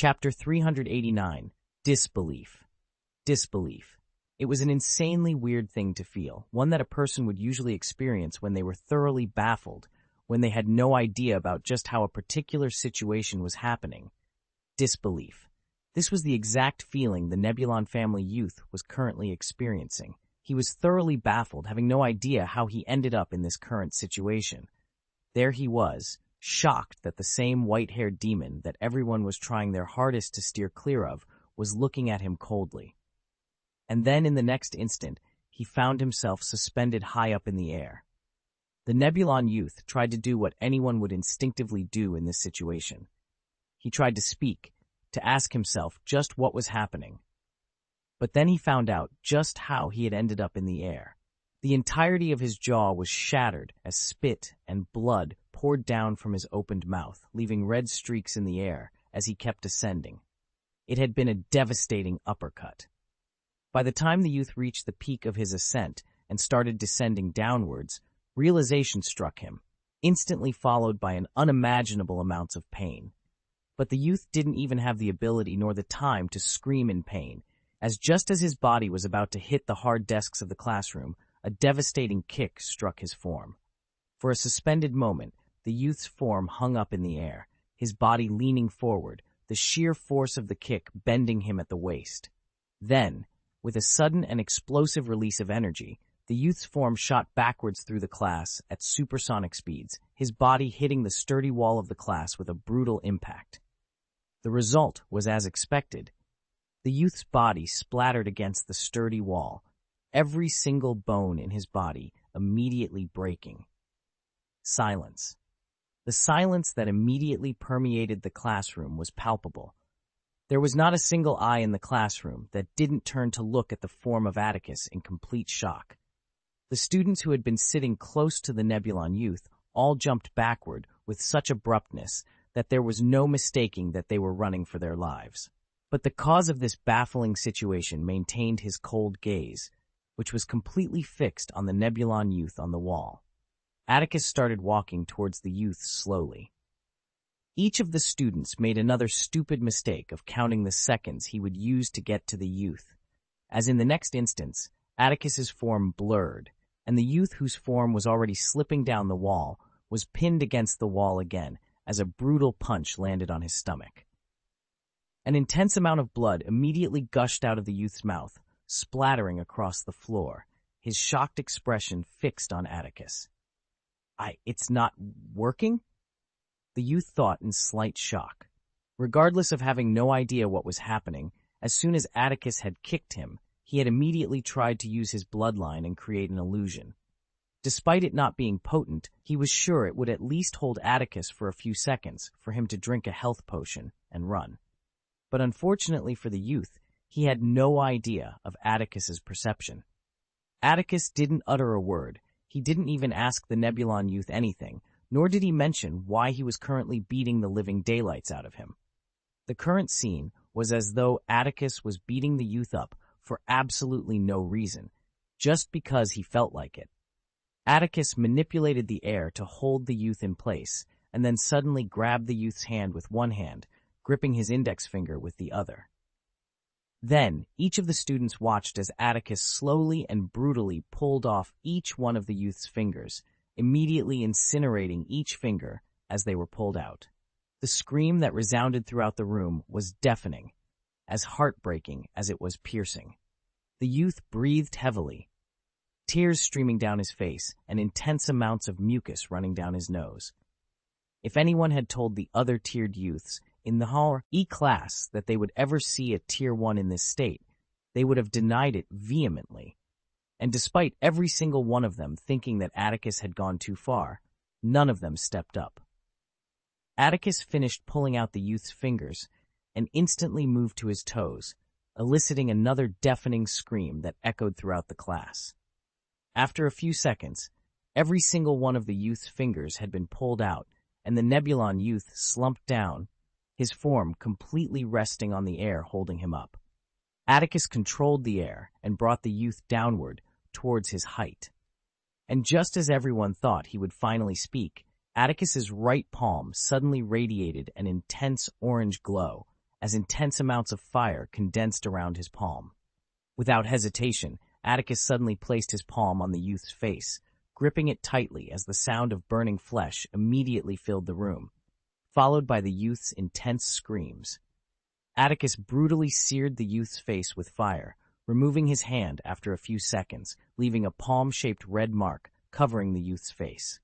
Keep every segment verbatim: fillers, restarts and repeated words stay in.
Chapter three hundred eighty-nine, Disbelief. Disbelief. It was an insanely weird thing to feel, one that a person would usually experience when they were thoroughly baffled, when they had no idea about just how a particular situation was happening. Disbelief. This was the exact feeling the Nebulon family youth was currently experiencing. He was thoroughly baffled, having no idea how he ended up in this current situation. There he was, shocked that the same white-haired demon that everyone was trying their hardest to steer clear of was looking at him coldly. And then in the next instant, he found himself suspended high up in the air. The Nebulon youth tried to do what anyone would instinctively do in this situation. He tried to speak, to ask himself just what was happening. But then he found out just how he had ended up in the air. The entirety of his jaw was shattered as spit and blood poured down from his opened mouth, leaving red streaks in the air as he kept ascending. It had been a devastating uppercut. By the time the youth reached the peak of his ascent and started descending downwards, realization struck him, instantly followed by an unimaginable amount of pain. But the youth didn't even have the ability nor the time to scream in pain, as just as his body was about to hit the hard desks of the classroom, a devastating kick struck his form. For a suspended moment, the youth's form hung up in the air, his body leaning forward, the sheer force of the kick bending him at the waist. Then, with a sudden and explosive release of energy, the youth's form shot backwards through the class at supersonic speeds, his body hitting the sturdy wall of the class with a brutal impact. The result was as expected. The youth's body splattered against the sturdy wall, every single bone in his body immediately breaking. Silence. The silence that immediately permeated the classroom was palpable. There was not a single eye in the classroom that didn't turn to look at the form of Atticus in complete shock. The students who had been sitting close to the Nebulon youth all jumped backward with such abruptness that there was no mistaking that they were running for their lives. But the cause of this baffling situation maintained his cold gaze, which was completely fixed on the Nebulon youth on the wall. Atticus started walking towards the youth slowly. Each of the students made another stupid mistake of counting the seconds he would use to get to the youth, as in the next instance, Atticus's form blurred, and the youth whose form was already slipping down the wall was pinned against the wall again as a brutal punch landed on his stomach. An intense amount of blood immediately gushed out of the youth's mouth, splattering across the floor, his shocked expression fixed on Atticus. I, it's not working? The youth thought in slight shock. Regardless of having no idea what was happening, as soon as Atticus had kicked him, he had immediately tried to use his bloodline and create an illusion. Despite it not being potent, he was sure it would at least hold Atticus for a few seconds for him to drink a health potion and run. But unfortunately for the youth, he had no idea of Atticus's perception. Atticus didn't utter a word. He didn't even ask the Nebulon youth anything, nor did he mention why he was currently beating the living daylights out of him. The current scene was as though Atticus was beating the youth up for absolutely no reason, just because he felt like it. Atticus manipulated the air to hold the youth in place, and then suddenly grabbed the youth's hand with one hand, gripping his index finger with the other. Then, each of the students watched as Atticus slowly and brutally pulled off each one of the youth's fingers, immediately incinerating each finger as they were pulled out. The scream that resounded throughout the room was deafening, as heartbreaking as it was piercing. The youth breathed heavily, tears streaming down his face and intense amounts of mucus running down his nose. If anyone had told the other tiered youths in the hall E class that they would ever see a tier one in this state, they would have denied it vehemently. And despite every single one of them thinking that Atticus had gone too far, none of them stepped up. Atticus finished pulling out the youth's fingers and instantly moved to his toes, eliciting another deafening scream that echoed throughout the class. After a few seconds, every single one of the youth's fingers had been pulled out, and the Nebulon youth slumped down, his form completely resting on the air holding him up. Atticus controlled the air and brought the youth downward towards his height. And just as everyone thought he would finally speak, Atticus's right palm suddenly radiated an intense orange glow as intense amounts of fire condensed around his palm. Without hesitation, Atticus suddenly placed his palm on the youth's face, gripping it tightly as the sound of burning flesh immediately filled the room, followed by the youth's intense screams. Atticus brutally seared the youth's face with fire, removing his hand after a few seconds, leaving a palm-shaped red mark covering the youth's face.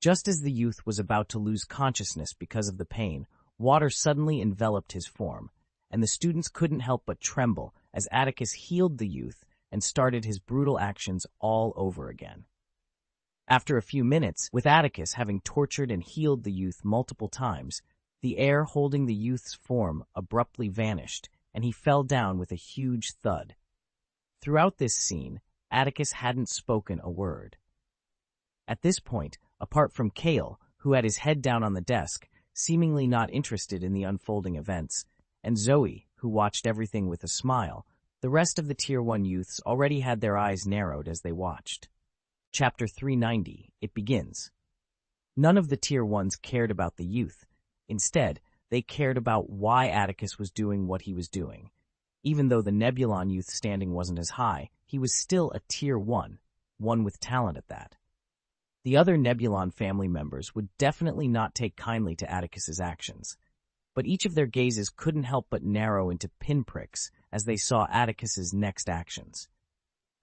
Just as the youth was about to lose consciousness because of the pain, water suddenly enveloped his form, and the students couldn't help but tremble as Atticus healed the youth and started his brutal actions all over again. After a few minutes, with Atticus having tortured and healed the youth multiple times, the air holding the youth's form abruptly vanished, and he fell down with a huge thud. Throughout this scene, Atticus hadn't spoken a word. At this point, apart from Kale, who had his head down on the desk, seemingly not interested in the unfolding events, and Zoe, who watched everything with a smile, the rest of the Tier one youths already had their eyes narrowed as they watched. Chapter three ninety, it begins. None of the Tier ones cared about the youth. Instead, they cared about why Atticus was doing what he was doing. Even though the Nebulon youth's standing wasn't as high, he was still a Tier one, one with talent at that. The other Nebulon family members would definitely not take kindly to Atticus's actions, but each of their gazes couldn't help but narrow into pinpricks as they saw Atticus's next actions.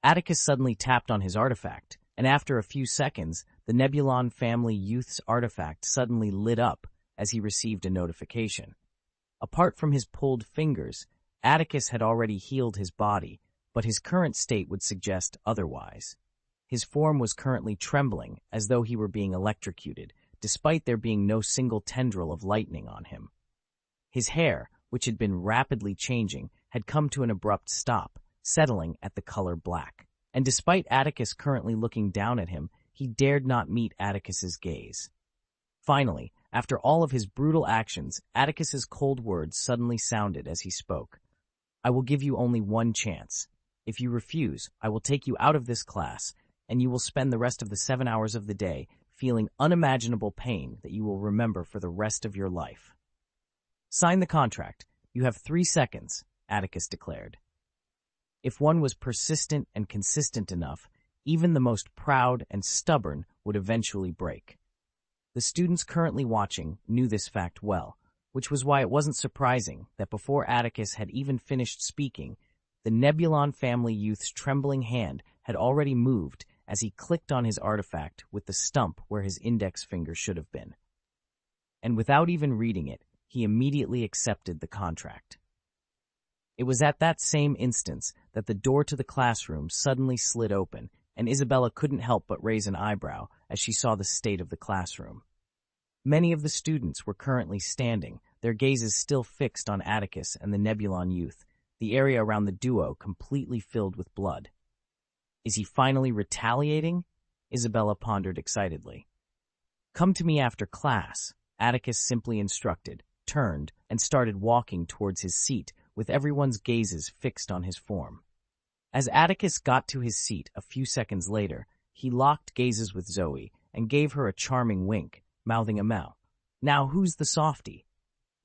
Atticus suddenly tapped on his artifact, and after a few seconds, the Nebulon family youth's artifact suddenly lit up as he received a notification. Apart from his pulled fingers, Atticus had already healed his body, but his current state would suggest otherwise. His form was currently trembling as though he were being electrocuted, despite there being no single tendril of lightning on him. His hair, which had been rapidly changing, had come to an abrupt stop, settling at the color black. And despite Atticus currently looking down at him, he dared not meet Atticus's gaze. Finally, after all of his brutal actions, Atticus's cold words suddenly sounded as he spoke. "I will give you only one chance. If you refuse, I will take you out of this class, and you will spend the rest of the seven hours of the day feeling unimaginable pain that you will remember for the rest of your life." "Sign the contract. You have three seconds, Atticus declared. If one was persistent and consistent enough, even the most proud and stubborn would eventually break. The students currently watching knew this fact well, which was why it wasn't surprising that before Atticus had even finished speaking, the Nebulon family youth's trembling hand had already moved as he clicked on his artifact with the stump where his index finger should have been. And without even reading it, he immediately accepted the contract. It was at that same instance that the door to the classroom suddenly slid open, and Isabella couldn't help but raise an eyebrow as she saw the state of the classroom. Many of the students were currently standing, their gazes still fixed on Atticus and the Nebulon youth, the area around the duo completely filled with blood. "Is he finally retaliating?" Isabella pondered excitedly. "Come to me after class," Atticus simply instructed, turned, and started walking towards his seat, with everyone's gazes fixed on his form. As Atticus got to his seat a few seconds later, he locked gazes with Zoe and gave her a charming wink, mouthing a mow. "Now who's the softy?"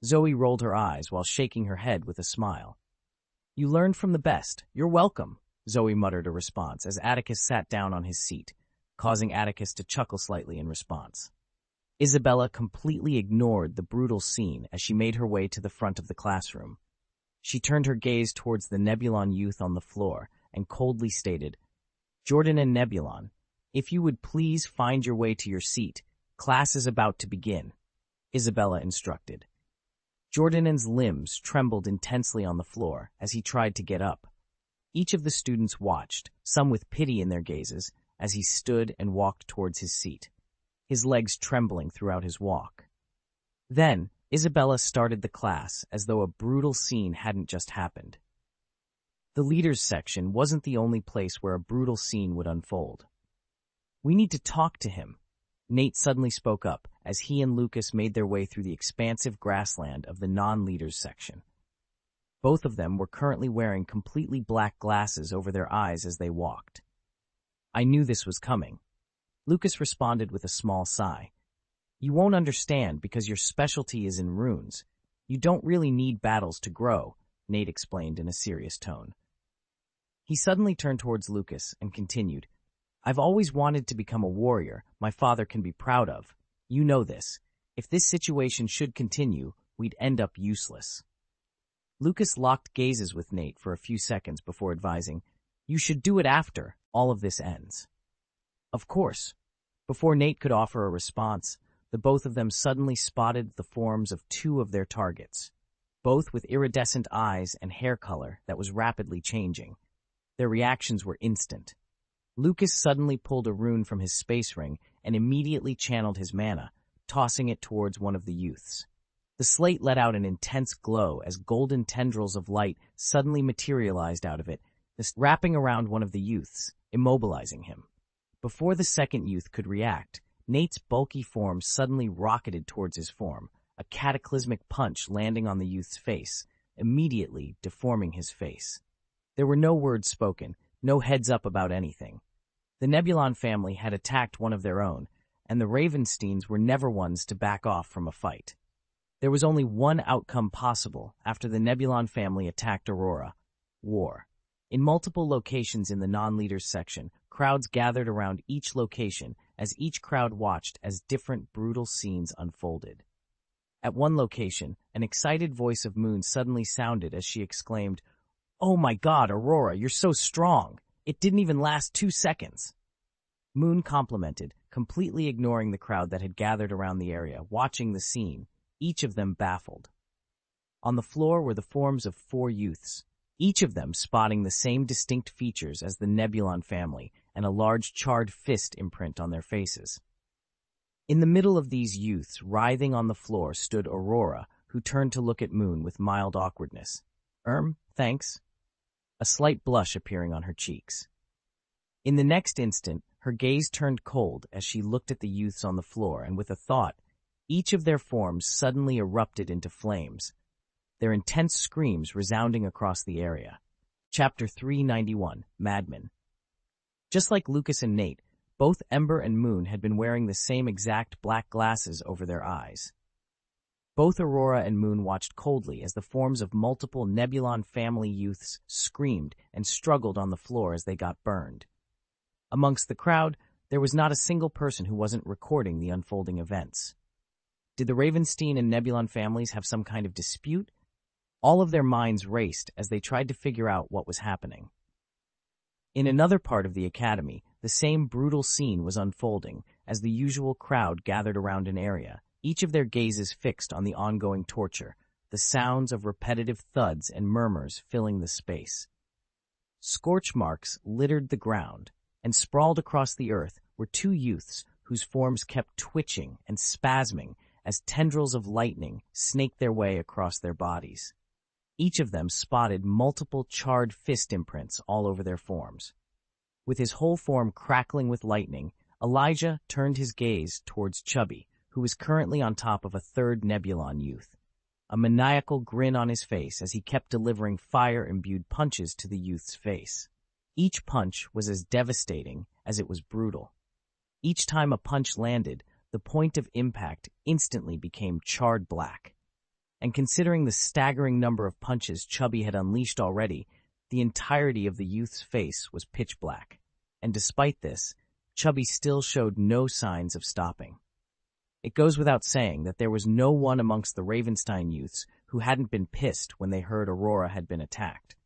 Zoe rolled her eyes while shaking her head with a smile. "You learned from the best. You're welcome," Zoe muttered a response as Atticus sat down on his seat, causing Atticus to chuckle slightly in response. Isabella completely ignored the brutal scene as she made her way to the front of the classroom. She turned her gaze towards the Nebulon youth on the floor and coldly stated, "Jordan and Nebulon, if you would please find your way to your seat, class is about to begin," Isabella instructed. Jordanand's limbs trembled intensely on the floor as he tried to get up. Each of the students watched, some with pity in their gazes, as he stood and walked towards his seat, his legs trembling throughout his walk. Then, Isabella started the class as though a brutal scene hadn't just happened. The leaders section wasn't the only place where a brutal scene would unfold. "We need to talk to him," Nate suddenly spoke up as he and Lucas made their way through the expansive grassland of the non-leaders section. Both of them were currently wearing completely black glasses over their eyes as they walked. "I knew this was coming," Lucas responded with a small sigh. "You won't understand because your specialty is in runes. You don't really need battles to grow, Nate explained in a serious tone. He suddenly turned towards Lucas and continued, I've always wanted to become a warrior my father can be proud of. You know this. If this situation should continue, we'd end up useless. Lucas locked gazes with Nate for a few seconds before advising, You should do it after all of this ends. Of course. Before Nate could offer a response, the both of them suddenly spotted the forms of two of their targets, both with iridescent eyes and hair color that was rapidly changing. Their reactions were instant. Lucas suddenly pulled a rune from his space ring and immediately channeled his mana, tossing it towards one of the youths. The slate let out an intense glow as golden tendrils of light suddenly materialized out of it, wrapping around one of the youths, immobilizing him. Before the second youth could react, Nate's bulky form suddenly rocketed towards his form, a cataclysmic punch landing on the youth's face, immediately deforming his face. There were no words spoken, no heads up about anything. The Nebulon family had attacked one of their own, and the Ravensteins were never ones to back off from a fight. There was only one outcome possible after the Nebulon family attacked Aurora: war. In multiple locations in the non-leaders section, crowds gathered around each location as each crowd watched as different brutal scenes unfolded. At one location, an excited voice of Moon suddenly sounded as she exclaimed, Oh my god, Aurora, you're so strong! It didn't even last two seconds! Moon complimented, completely ignoring the crowd that had gathered around the area, watching the scene, each of them baffled. On the floor were the forms of four youths, each of them spotting the same distinct features as the Nebulon family and a large charred fist imprint on their faces. In the middle of these youths, writhing on the floor, stood Aurora, who turned to look at Moon with mild awkwardness. Erm, thanks. A slight blush appearing on her cheeks. In the next instant, her gaze turned cold as she looked at the youths on the floor, and with a thought, each of their forms suddenly erupted into flames, their intense screams resounding across the area. Chapter three ninety-one, Madmen. Just like Lucas and Nate, both Ember and Moon had been wearing the same exact black glasses over their eyes. Both Aurora and Moon watched coldly as the forms of multiple Nebulon family youths screamed and struggled on the floor as they got burned. Amongst the crowd, there was not a single person who wasn't recording the unfolding events. Did the Ravenstein and Nebulon families have some kind of dispute? All of their minds raced as they tried to figure out what was happening. In another part of the academy, the same brutal scene was unfolding as the usual crowd gathered around an area, each of their gazes fixed on the ongoing torture, the sounds of repetitive thuds and murmurs filling the space. Scorch marks littered the ground, and sprawled across the earth were two youths whose forms kept twitching and spasming as tendrils of lightning snaked their way across their bodies. Each of them spotted multiple charred fist imprints all over their forms. With his whole form crackling with lightning, Elijah turned his gaze towards Chubby, who was currently on top of a third Nebulon youth, a maniacal grin on his face as he kept delivering fire-imbued punches to the youth's face. Each punch was as devastating as it was brutal. Each time a punch landed, the point of impact instantly became charred black. And considering the staggering number of punches Chubby had unleashed already, the entirety of the youth's face was pitch black. And despite this, Chubby still showed no signs of stopping. It goes without saying that there was no one amongst the Ravenstein youths who hadn't been pissed when they heard Aurora had been attacked.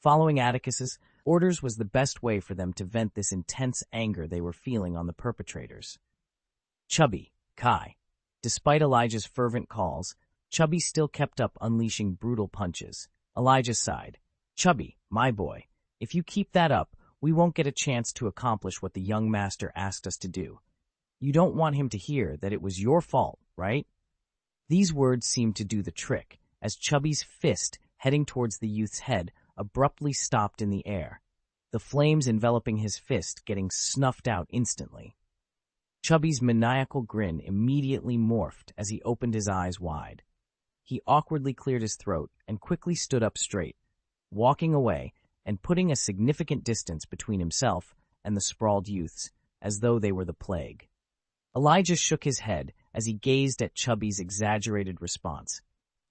Following Atticus's orders was the best way for them to vent this intense anger they were feeling on the perpetrators. Chubby, Kai. Despite Elijah's fervent calls, Chubby still kept up unleashing brutal punches. Elijah sighed. Chubby, my boy, if you keep that up, we won't get a chance to accomplish what the young master asked us to do. You don't want him to hear that it was your fault, right? These words seemed to do the trick, as Chubby's fist, heading towards the youth's head, abruptly stopped in the air, the flames enveloping his fist getting snuffed out instantly. Chubby's maniacal grin immediately morphed as he opened his eyes wide. He awkwardly cleared his throat and quickly stood up straight, walking away and putting a significant distance between himself and the sprawled youths, as though they were the plague. Elijah shook his head as he gazed at Chubby's exaggerated response.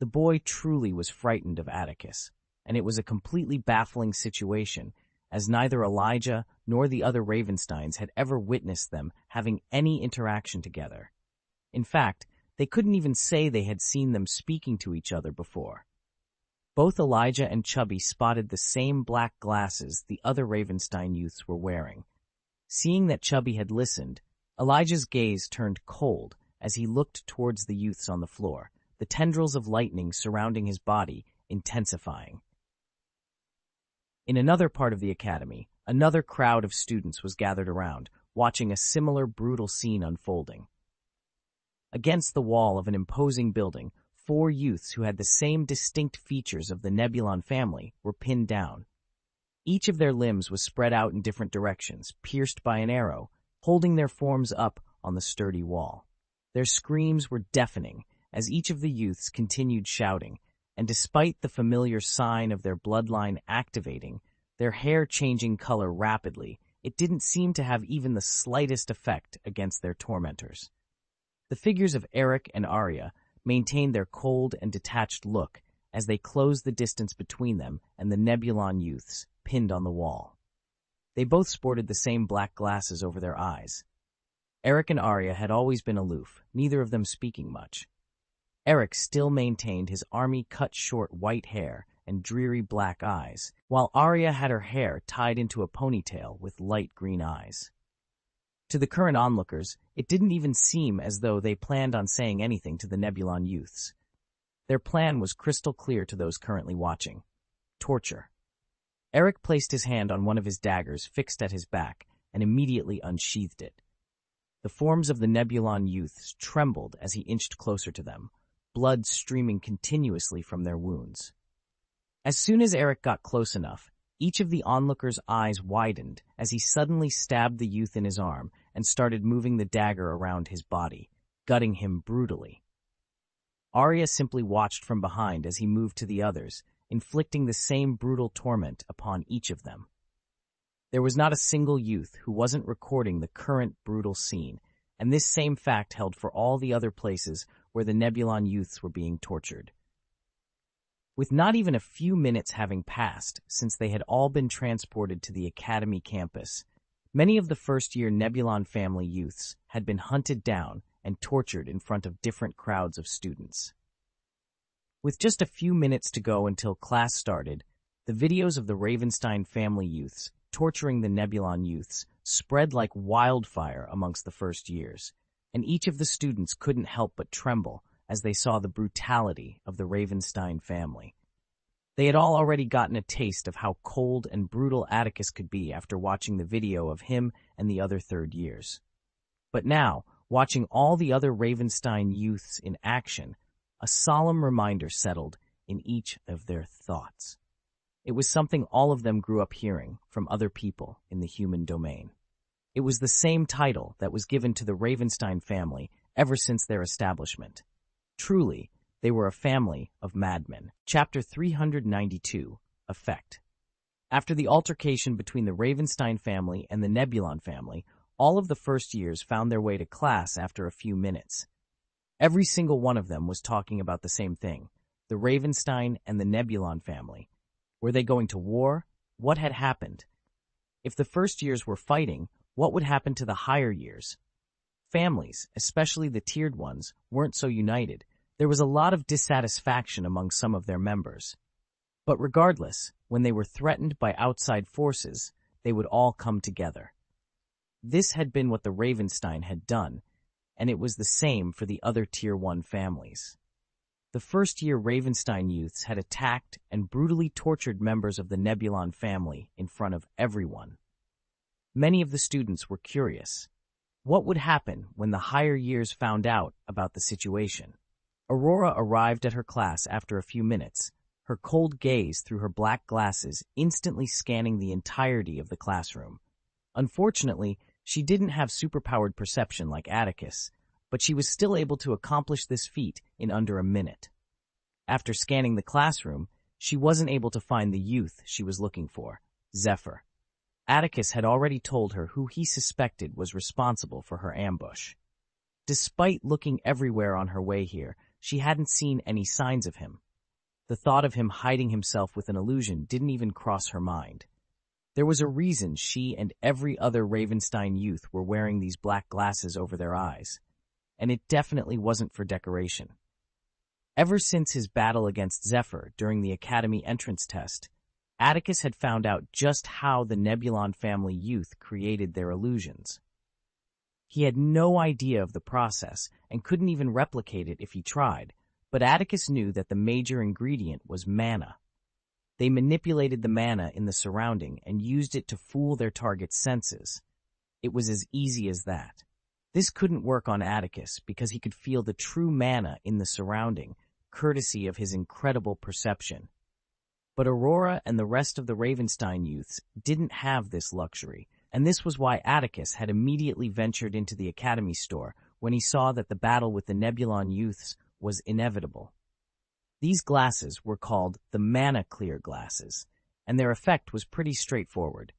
The boy truly was frightened of Atticus, and it was a completely baffling situation, as neither Elijah nor the other Ravensteins had ever witnessed them having any interaction together. In fact, they couldn't even say they had seen them speaking to each other before. Both Elijah and Chubby spotted the same black glasses the other Ravenstein youths were wearing. Seeing that Chubby had listened, Elijah's gaze turned cold as he looked towards the youths on the floor, the tendrils of lightning surrounding his body intensifying. In another part of the academy, another crowd of students was gathered around, watching a similar brutal scene unfolding. Against the wall of an imposing building, four youths who had the same distinct features of the Nebulon family were pinned down. Each of their limbs was spread out in different directions, pierced by an arrow, holding their forms up on the sturdy wall. Their screams were deafening as each of the youths continued shouting, and despite the familiar sign of their bloodline activating, their hair changing color rapidly, it didn't seem to have even the slightest effect against their tormentors. The figures of Eric and Arya maintained their cold and detached look as they closed the distance between them and the Nebulon youths pinned on the wall. They both sported the same black glasses over their eyes. Eric and Arya had always been aloof, neither of them speaking much. Eric still maintained his army-cut short white hair and dreary black eyes, while Arya had her hair tied into a ponytail with light green eyes. To the current onlookers, it didn't even seem as though they planned on saying anything to the Nebulon youths. Their plan was crystal clear to those currently watching. Torture. Eric placed his hand on one of his daggers fixed at his back and immediately unsheathed it. The forms of the Nebulon youths trembled as he inched closer to them, blood streaming continuously from their wounds. As soon as Eric got close enough, each of the onlookers' eyes widened as he suddenly stabbed the youth in his arm and started moving the dagger around his body, gutting him brutally. Arya simply watched from behind as he moved to the others, inflicting the same brutal torment upon each of them. There was not a single youth who wasn't recording the current brutal scene, and this same fact held for all the other places where the Nebulon youths were being tortured. With not even a few minutes having passed since they had all been transported to the academy campus, many of the first-year Nebulon family youths had been hunted down and tortured in front of different crowds of students. With just a few minutes to go until class started, the videos of the Ravenstein family youths torturing the Nebulon youths spread like wildfire amongst the first years, and each of the students couldn't help but tremble as they saw the brutality of the Ravenstein family. They had all already gotten a taste of how cold and brutal Atticus could be after watching the video of him and the other third years. But now, watching all the other Ravenstein youths in action, a solemn reminder settled in each of their thoughts. It was something all of them grew up hearing from other people in the human domain. It was the same title that was given to the Ravenstein family ever since their establishment. Truly, they were a family of madmen. Chapter three hundred ninety-two, Effect. After the altercation between the Ravenstein family and the Nebulon family, all of the first years found their way to class after a few minutes. Every single one of them was talking about the same thing, the Ravenstein and the Nebulon family. Were they going to war? What had happened? If the first years were fighting, what would happen to the higher years? Families, especially the tiered ones, weren't so united. There was a lot of dissatisfaction among some of their members. But regardless, when they were threatened by outside forces, they would all come together. This had been what the Ravenstein had done, and it was the same for the other tier one families. The first-year Ravenstein youths had attacked and brutally tortured members of the Nebulon family in front of everyone. Many of the students were curious. What would happen when the higher years found out about the situation? Aurora arrived at her class after a few minutes, her cold gaze through her black glasses instantly scanning the entirety of the classroom. Unfortunately, she didn't have superpowered perception like Atticus, but she was still able to accomplish this feat in under a minute. After scanning the classroom, she wasn't able to find the youth she was looking for, Zephyr. Atticus had already told her who he suspected was responsible for her ambush. Despite looking everywhere on her way here, She hadn't seen any signs of him. The thought of him hiding himself with an illusion didn't even cross her mind. There was a reason she and every other Ravenstein youth were wearing these black glasses over their eyes, and it definitely wasn't for decoration. Ever since his battle against Zephyr during the academy entrance test, Atticus had found out just how the Nebulon family youth created their illusions. He had no idea of the process and couldn't even replicate it if he tried, but Atticus knew that the major ingredient was mana. They manipulated the mana in the surrounding and used it to fool their target's senses. It was as easy as that. This couldn't work on Atticus because he could feel the true mana in the surrounding, courtesy of his incredible perception. But Aurora and the rest of the Ravenstein youths didn't have this luxury, and this was why Atticus had immediately ventured into the academy store when he saw that the battle with the Nebulon youths was inevitable. These glasses were called the Mana Clear Glasses, and their effect was pretty straightforward.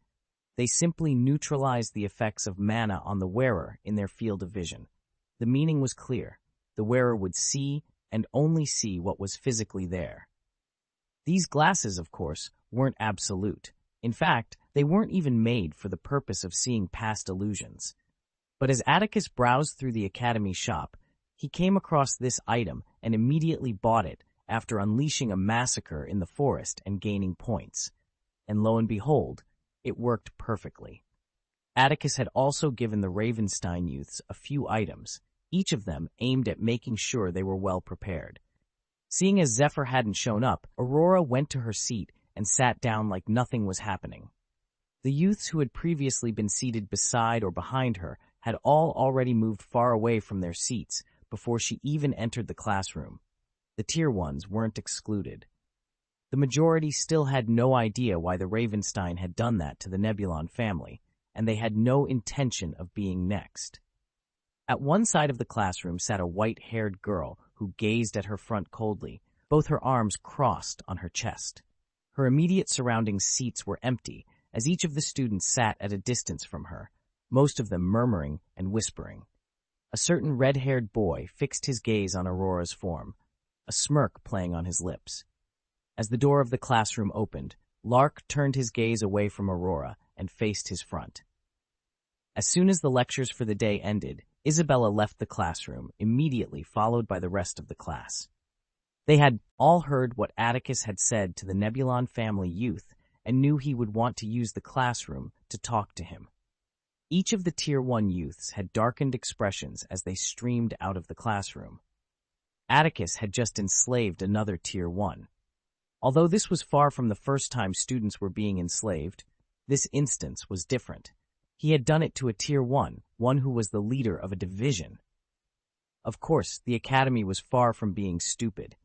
They simply neutralized the effects of mana on the wearer in their field of vision. The meaning was clear. The wearer would see and only see what was physically there. These glasses, of course, weren't absolute. In fact, they weren't even made for the purpose of seeing past illusions. But as Atticus browsed through the academy shop, he came across this item and immediately bought it, after unleashing a massacre in the forest and gaining points. And lo and behold, it worked perfectly. Atticus had also given the Ravenstein youths a few items, each of them aimed at making sure they were well prepared. Seeing as Zephyr hadn't shown up, Aurora went to her seat and sat down like nothing was happening. The youths who had previously been seated beside or behind her had all already moved far away from their seats before she even entered the classroom. The tier ones weren't excluded. The majority still had no idea why the Ravenstein had done that to the Nebulon family, and they had no intention of being next. At one side of the classroom sat a white-haired girl who gazed at her front coldly, both her arms crossed on her chest. Her immediate surrounding seats were empty, as each of the students sat at a distance from her, most of them murmuring and whispering. A certain red-haired boy fixed his gaze on Aurora's form, a smirk playing on his lips. As the door of the classroom opened, Lark turned his gaze away from Aurora and faced his front. As soon as the lectures for the day ended, Isabella left the classroom, immediately followed by the rest of the class. They had all heard what Atticus had said to the Nebulon family youth and knew he would want to use the classroom to talk to him. Each of the Tier one youths had darkened expressions as they streamed out of the classroom. Atticus had just enslaved another Tier one. Although this was far from the first time students were being enslaved, this instance was different. He had done it to a Tier one, one who was the leader of a division. Of course, the academy was far from being stupid.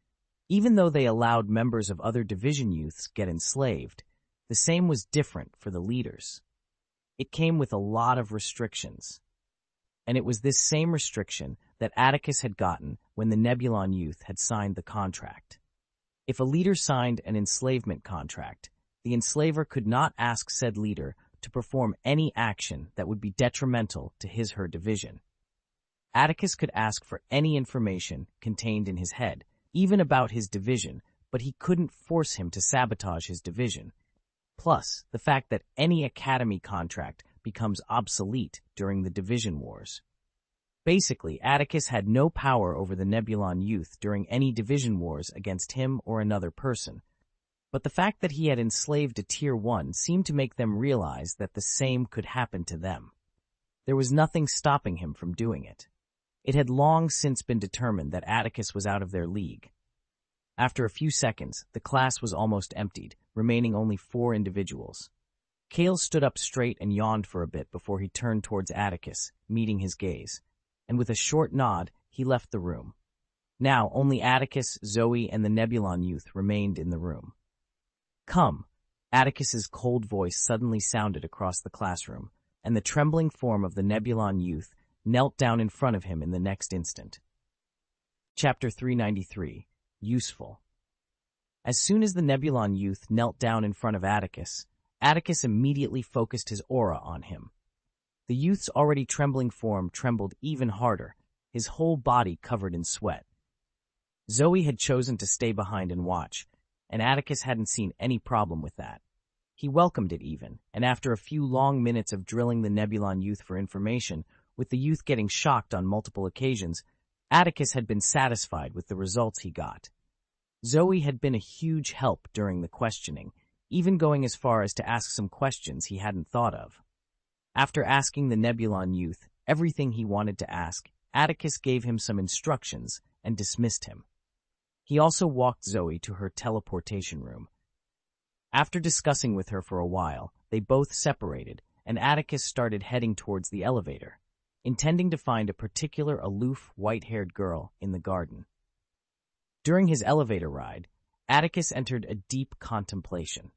Even though they allowed members of other division youths get enslaved, the same was different for the leaders. It came with a lot of restrictions. And it was this same restriction that Atticus had gotten when the Nebulon youth had signed the contract. If a leader signed an enslavement contract, the enslaver could not ask said leader to perform any action that would be detrimental to his her division. Atticus could ask for any information contained in his head, even about his division, but he couldn't force him to sabotage his division. Plus, the fact that any academy contract becomes obsolete during the division wars. Basically, Atticus had no power over the Nebulon youth during any division wars against him or another person, but the fact that he had enslaved a Tier one seemed to make them realize that the same could happen to them. There was nothing stopping him from doing it. It had long since been determined that Atticus was out of their league. After a few seconds, the class was almost emptied, remaining only four individuals. Kale stood up straight and yawned for a bit before he turned towards Atticus, meeting his gaze, and with a short nod, he left the room. Now only Atticus, Zoe, and the Nebulon youth remained in the room. "Come," Atticus's cold voice suddenly sounded across the classroom, and the trembling form of the Nebulon youth knelt down in front of him in the next instant. Chapter three ninety-three. Useful. As soon as the Nebulon youth knelt down in front of Atticus, Atticus immediately focused his aura on him. The youth's already trembling form trembled even harder, his whole body covered in sweat. Zoe had chosen to stay behind and watch, and Atticus hadn't seen any problem with that. He welcomed it even, and after a few long minutes of drilling the Nebulon youth for information, with the youth getting shocked on multiple occasions, Atticus had been satisfied with the results he got. Zoe had been a huge help during the questioning, even going as far as to ask some questions he hadn't thought of. After asking the Nebulon youth everything he wanted to ask, Atticus gave him some instructions and dismissed him. He also walked Zoe to her teleportation room. After discussing with her for a while, they both separated, and Atticus started heading towards the elevator, intending to find a particular aloof, white-haired girl in the garden. During his elevator ride, Atticus entered a deep contemplation.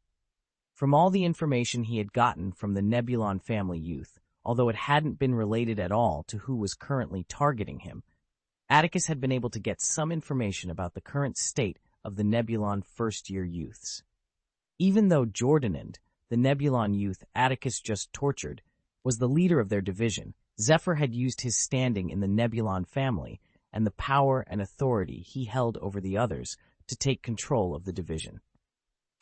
From all the information he had gotten from the Nebulon family youth, although it hadn't been related at all to who was currently targeting him, Atticus had been able to get some information about the current state of the Nebulon first-year youths. Even though Jordanand, the Nebulon youth Atticus just tortured, was the leader of their division, Zephyr had used his standing in the Nebulon family and the power and authority he held over the others to take control of the division.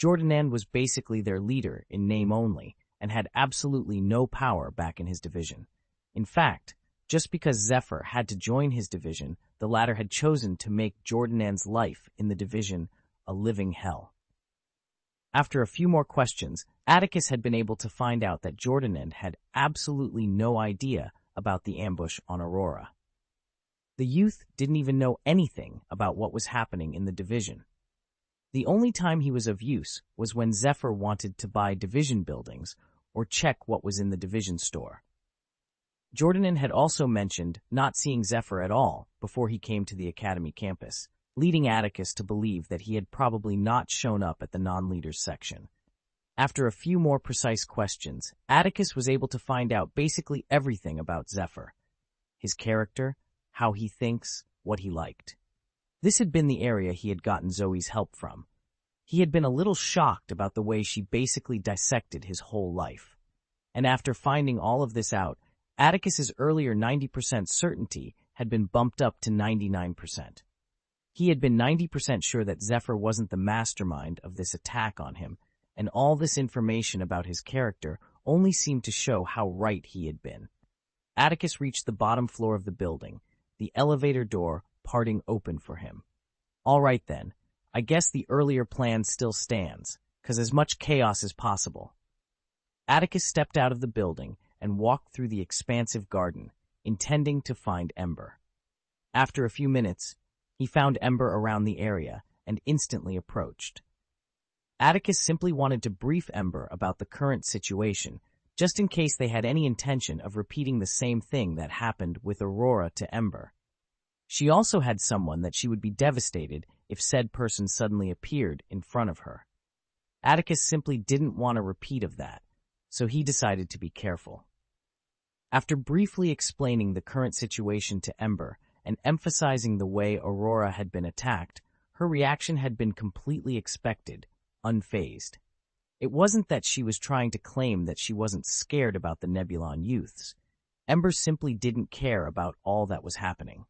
Jordanand was basically their leader in name only and had absolutely no power back in his division. In fact, just because Zephyr had to join his division, the latter had chosen to make Jordanand's life in the division a living hell. After a few more questions, Atticus had been able to find out that Jordanand had absolutely no idea about the ambush on Aurora. The youth didn't even know anything about what was happening in the division. The only time he was of use was when Zephyr wanted to buy division buildings or check what was in the division store. Jordanand had also mentioned not seeing Zephyr at all before he came to the academy campus, leading Atticus to believe that he had probably not shown up at the non-leaders section. After a few more precise questions, Atticus was able to find out basically everything about Zephyr, his character, how he thinks, what he liked. This had been the area he had gotten Zoe's help from. He had been a little shocked about the way she basically dissected his whole life. And after finding all of this out, Atticus's earlier ninety percent certainty had been bumped up to ninety-nine percent. He had been ninety percent sure that Zephyr wasn't the mastermind of this attack on him, and all this information about his character only seemed to show how right he had been. Atticus reached the bottom floor of the building, the elevator door parting open for him. All right then, I guess the earlier plan still stands, 'cause as much chaos as possible. Atticus stepped out of the building and walked through the expansive garden, intending to find Ember. After a few minutes, he found Ember around the area and instantly approached. Atticus simply wanted to brief Ember about the current situation, just in case they had any intention of repeating the same thing that happened with Aurora to Ember. She also had someone that she would be devastated if said person suddenly appeared in front of her. Atticus simply didn't want a repeat of that, so he decided to be careful. After briefly explaining the current situation to Ember and emphasizing the way Aurora had been attacked, her reaction had been completely expected, unfazed. It wasn't that she was trying to claim that she wasn't scared about the Nebulon youths. Ember simply didn't care about all that was happening.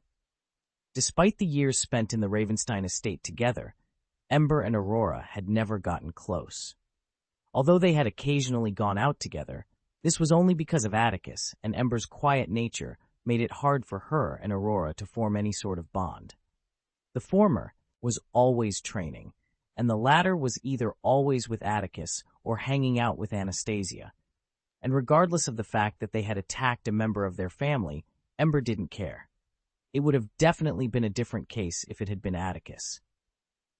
Despite the years spent in the Ravenstein estate together, Ember and Aurora had never gotten close. Although they had occasionally gone out together, this was only because of Atticus, and Ember's quiet nature made it hard for her and Aurora to form any sort of bond. The former was always training, and the latter was either always with Atticus or hanging out with Anastasia. And regardless of the fact that they had attacked a member of their family, Ember didn't care. It would have definitely been a different case if it had been Atticus.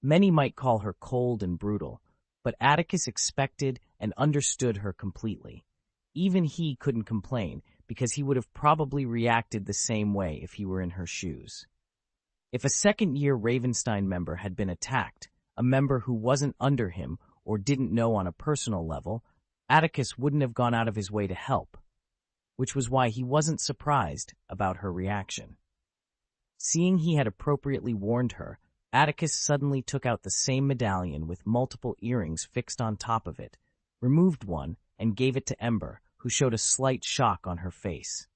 Many might call her cold and brutal, but Atticus expected and understood her completely. Even he couldn't complain, because he would have probably reacted the same way if he were in her shoes. If a second-year Ravenstein member had been attacked, a member who wasn't under him or didn't know on a personal level, Atticus wouldn't have gone out of his way to help, which was why he wasn't surprised about her reaction. Seeing he had appropriately warned her, Atticus suddenly took out the same medallion with multiple earrings fixed on top of it, removed one, and gave it to Ember, who showed a slight shock on her face.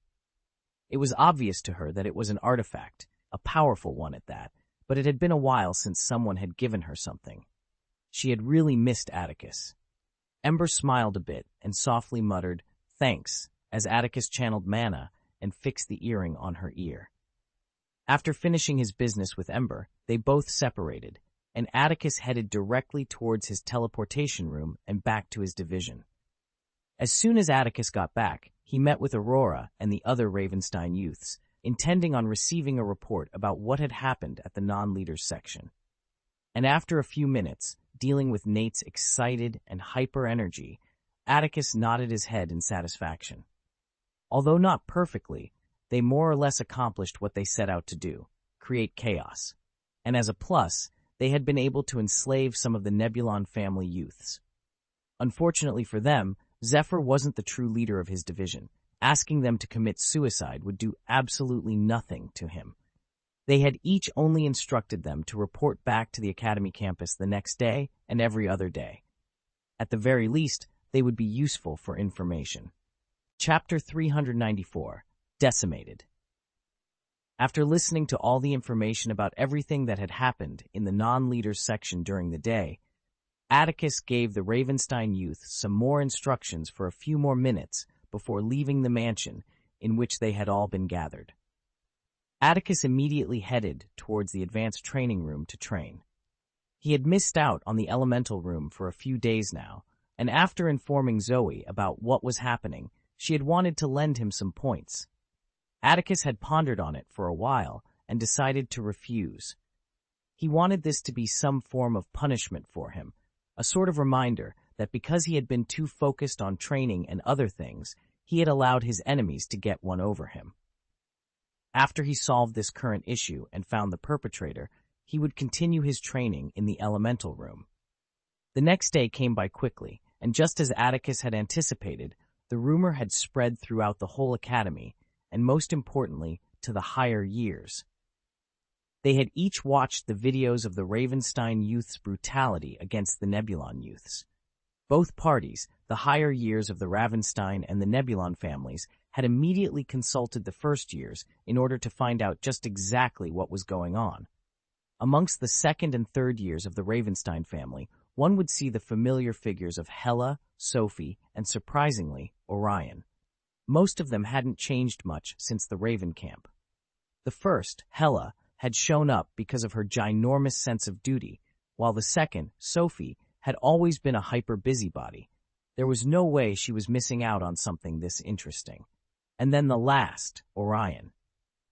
It was obvious to her that it was an artifact, a powerful one at that, but it had been a while since someone had given her something. She had really missed Atticus. Ember smiled a bit and softly muttered, "Thanks," as Atticus channeled mana and fixed the earring on her ear. After finishing his business with Ember, they both separated, and Atticus headed directly towards his teleportation room and back to his division. As soon as Atticus got back, he met with Aurora and the other Ravenstein youths, intending on receiving a report about what had happened at the non-leaders section. And after a few minutes, dealing with Nate's excited and hyper energy, Atticus nodded his head in satisfaction. Although not perfectly, they more or less accomplished what they set out to do, create chaos. And as a plus, they had been able to enslave some of the Nebulon family youths. Unfortunately for them, Zephyr wasn't the true leader of his division. Asking them to commit suicide would do absolutely nothing to him. They had each only instructed them to report back to the academy campus the next day and every other day. At the very least, they would be useful for information. Chapter three hundred ninety-four, Decimated. After listening to all the information about everything that had happened in the non-leaders section during the day, Atticus gave the Ravenstein youth some more instructions for a few more minutes before leaving the mansion in which they had all been gathered. Atticus immediately headed towards the advanced training room to train. He had missed out on the elemental room for a few days now, and after informing Zoe about what was happening, she had wanted to lend him some points. Atticus had pondered on it for a while and decided to refuse. He wanted this to be some form of punishment for him, a sort of reminder that because he had been too focused on training and other things, he had allowed his enemies to get one over him. After he solved this current issue and found the perpetrator, he would continue his training in the elemental room. The next day came by quickly, and just as Atticus had anticipated, the rumor had spread throughout the whole academy, and most importantly, to the higher years. They had each watched the videos of the Ravenstein youth's brutality against the Nebulon youths. Both parties, the higher years of the Ravenstein and the Nebulon families, had immediately consulted the first years in order to find out just exactly what was going on. Amongst the second and third years of the Ravenstein family, one would see the familiar figures of Hella, Sophie, and surprisingly, Orion. Most of them hadn't changed much since the Raven camp. The first, Hella, had shown up because of her ginormous sense of duty, while the second, Sophie, had always been a hyper-busybody. There was no way she was missing out on something this interesting. And then the last, Orion.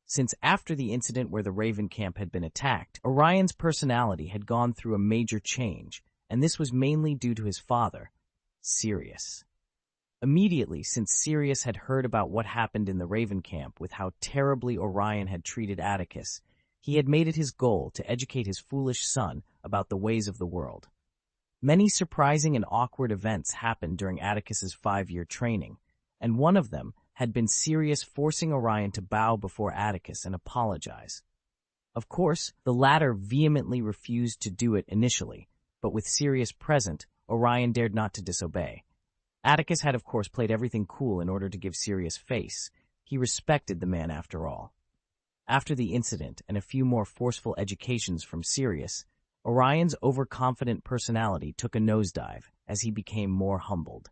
Since after the incident where the Raven camp had been attacked, Orion's personality had gone through a major change, and this was mainly due to his father, Sirius. Immediately, since Sirius had heard about what happened in the Raven camp with how terribly Orion had treated Atticus, he had made it his goal to educate his foolish son about the ways of the world. Many surprising and awkward events happened during Atticus's five-year training, and one of them had been Sirius forcing Orion to bow before Atticus and apologize. Of course, the latter vehemently refused to do it initially, but with Sirius present, Orion dared not to disobey. Atticus had of course played everything cool in order to give Sirius face. He respected the man after all. After the incident and a few more forceful educations from Sirius, Orion's overconfident personality took a nosedive as he became more humbled.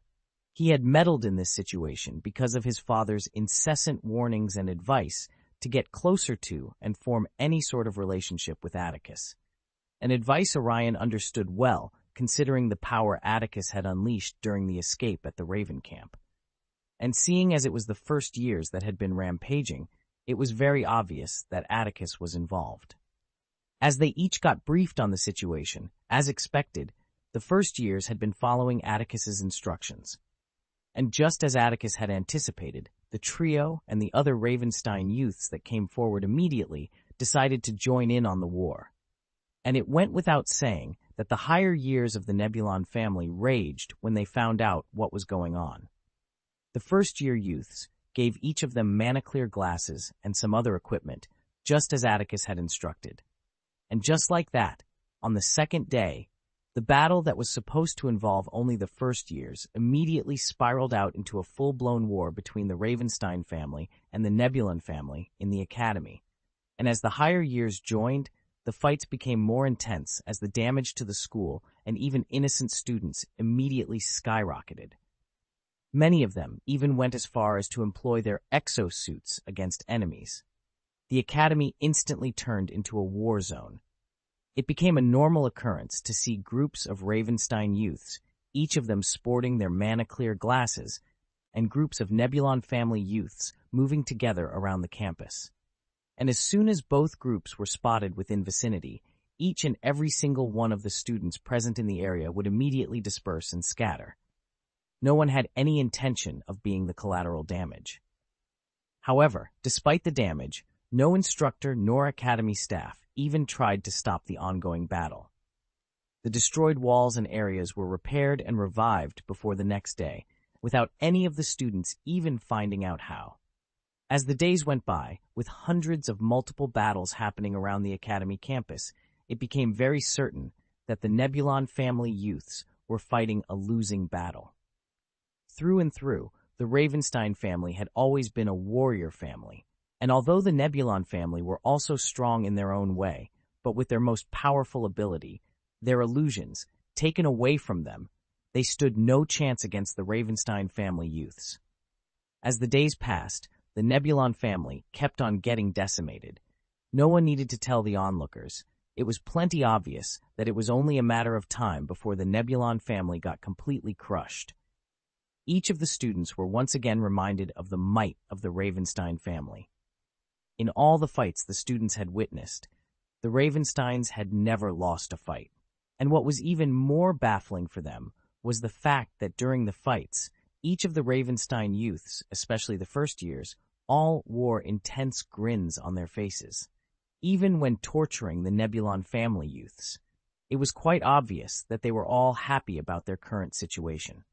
He had meddled in this situation because of his father's incessant warnings and advice to get closer to and form any sort of relationship with Atticus. An advice Orion understood well, considering the power Atticus had unleashed during the escape at the Raven camp. And seeing as it was the first years that had been rampaging, it was very obvious that Atticus was involved. As they each got briefed on the situation, as expected, the first years had been following Atticus's instructions. And just as Atticus had anticipated, the trio and the other Ravenstein youths that came forward immediately decided to join in on the war. And it went without saying that the higher years of the Nebulon family raged when they found out what was going on. The first-year youths gave each of them Mana Clear Glasses and some other equipment, just as Atticus had instructed. And just like that, on the second day, the battle that was supposed to involve only the first years immediately spiraled out into a full-blown war between the Ravenstein family and the Nebulon family in the academy. And as the higher years joined, The fights became more intense as the damage to the school and even innocent students immediately skyrocketed. Many of them even went as far as to employ their exosuits against enemies. The academy instantly turned into a war zone. It became a normal occurrence to see groups of Ravenstein youths, each of them sporting their Mana Clear glasses, and groups of Nebulon family youths moving together around the campus. And as soon as both groups were spotted within vicinity, each and every single one of the students present in the area would immediately disperse and scatter. No one had any intention of being the collateral damage. However, despite the damage, no instructor nor academy staff even tried to stop the ongoing battle. The destroyed walls and areas were repaired and revived before the next day, without any of the students even finding out how. As the days went by, with hundreds of multiple battles happening around the academy campus, it became very certain that the Nebulon family youths were fighting a losing battle. Through and through, the Ravenstein family had always been a warrior family, and although the Nebulon family were also strong in their own way, but with their most powerful ability, their illusions, taken away from them, they stood no chance against the Ravenstein family youths. As the days passed, the Nebulon family kept on getting decimated. No one needed to tell the onlookers. It was plenty obvious that it was only a matter of time before the Nebulon family got completely crushed. Each of the students were once again reminded of the might of the Ravenstein family. In all the fights the students had witnessed, the Ravensteins had never lost a fight. And what was even more baffling for them was the fact that during the fights, each of the Ravenstein youths, especially the first years, all wore intense grins on their faces, even when torturing the Nebulon family youths. It was quite obvious that they were all happy about their current situation.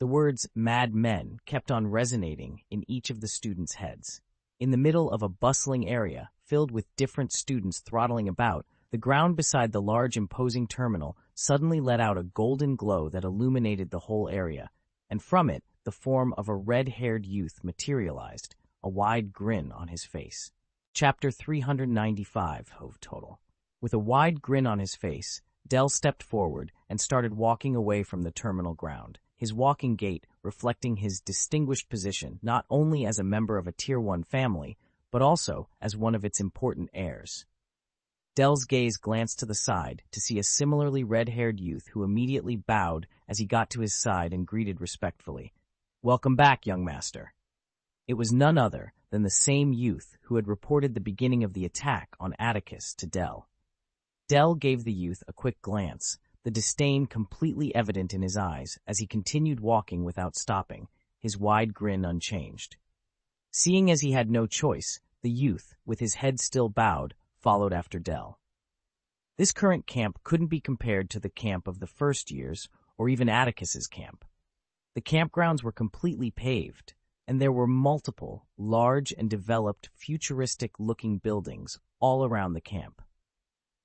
The words "mad men" kept on resonating in each of the students' heads. In the middle of a bustling area, filled with different students throttling about, the ground beside the large imposing terminal suddenly let out a golden glow that illuminated the whole area, and from it the form of a red-haired youth materialized, a wide grin on his face. Chapter three hundred ninety-five Hove Total. With a wide grin on his face, Dell stepped forward and started walking away from the terminal ground, his walking gait reflecting his distinguished position not only as a member of a Tier one family, but also as one of its important heirs. Dell's gaze glanced to the side to see a similarly red-haired youth who immediately bowed as he got to his side and greeted respectfully. "Welcome back, young master." It was none other than the same youth who had reported the beginning of the attack on Atticus to Dell. Dell gave the youth a quick glance, the disdain completely evident in his eyes as he continued walking without stopping, his wide grin unchanged. Seeing as he had no choice, the youth, with his head still bowed, followed after Dell. This current camp couldn't be compared to the camp of the first years, or even Atticus's camp. The campgrounds were completely paved, and there were multiple, large and developed, futuristic-looking buildings all around the camp.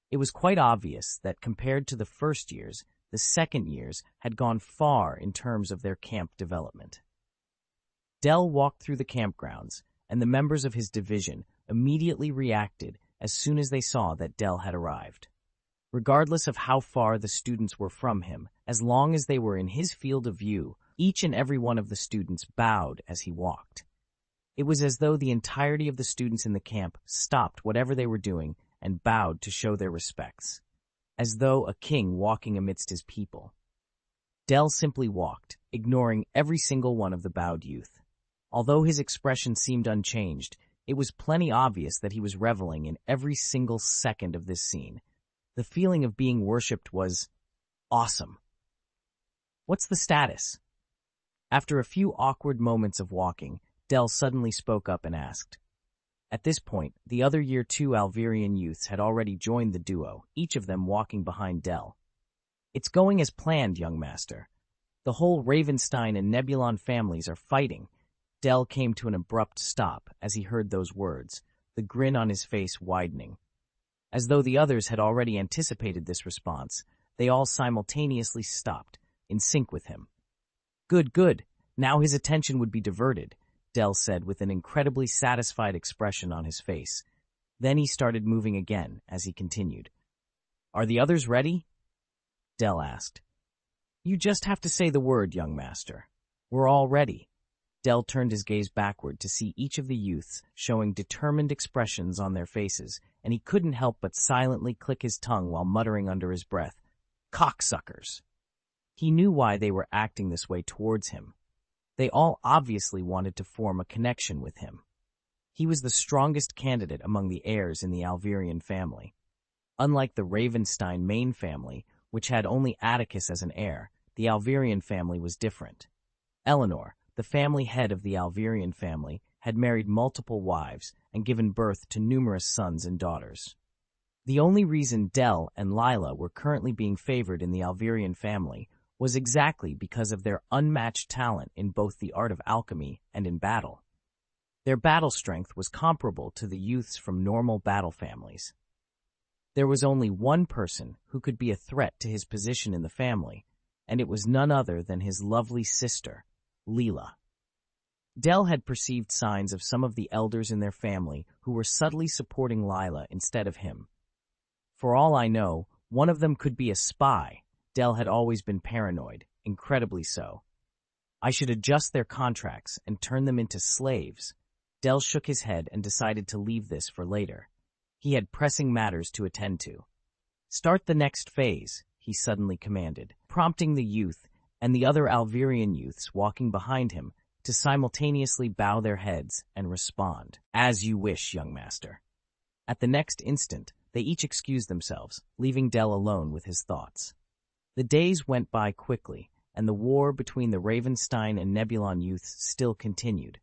It was quite obvious that compared to the first years, the second years had gone far in terms of their camp development. Dell walked through the campgrounds, and the members of his division immediately reacted as soon as they saw that Dell had arrived. Regardless of how far the students were from him, as long as they were in his field of view, each and every one of the students bowed as he walked. It was as though the entirety of the students in the camp stopped whatever they were doing and bowed to show their respects, as though a king walking amidst his people. Dell simply walked, ignoring every single one of the bowed youth. Although his expression seemed unchanged, it was plenty obvious that he was reveling in every single second of this scene. The feeling of being worshipped was awesome. "What's the status?" After a few awkward moments of walking, Dell suddenly spoke up and asked. At this point, the other Year two Alverian youths had already joined the duo, each of them walking behind Dell. "It's going as planned, young master. The whole Ravenstein and Nebulon families are fighting." Dell came to an abrupt stop as he heard those words, the grin on his face widening. As though the others had already anticipated this response, they all simultaneously stopped, in sync with him. "Good, good. Now his attention would be diverted," Dell said with an incredibly satisfied expression on his face. Then he started moving again as he continued. "Are the others ready?" Dell asked. "You just have to say the word, young master. We're all ready." Dell turned his gaze backward to see each of the youths showing determined expressions on their faces, and he couldn't help but silently click his tongue while muttering under his breath, "Cocksuckers!" He knew why they were acting this way towards him. They all obviously wanted to form a connection with him. He was the strongest candidate among the heirs in the Alverian family. Unlike the Ravenstein main family, which had only Atticus as an heir, the Alverian family was different. Eleanor, the family head of the Alverian family, had married multiple wives and given birth to numerous sons and daughters. The only reason Dell and Lila were currently being favored in the Alverian family was exactly because of their unmatched talent in both the art of alchemy and in battle. Their battle strength was comparable to the youths from normal battle families. There was only one person who could be a threat to his position in the family, and it was none other than his lovely sister, Lila. Dell had perceived signs of some of the elders in their family who were subtly supporting Lila instead of him. For all I know, one of them could be a spy. Dell had always been paranoid, incredibly so. I should adjust their contracts and turn them into slaves. Dell shook his head and decided to leave this for later. He had pressing matters to attend to. "Start the next phase," he suddenly commanded, prompting the youth and the other Alverian youths walking behind him to simultaneously bow their heads and respond. "As you wish, young master." At the next instant, they each excused themselves, leaving Dell alone with his thoughts. The days went by quickly, and the war between the Ravenstein and Nebulon youths still continued.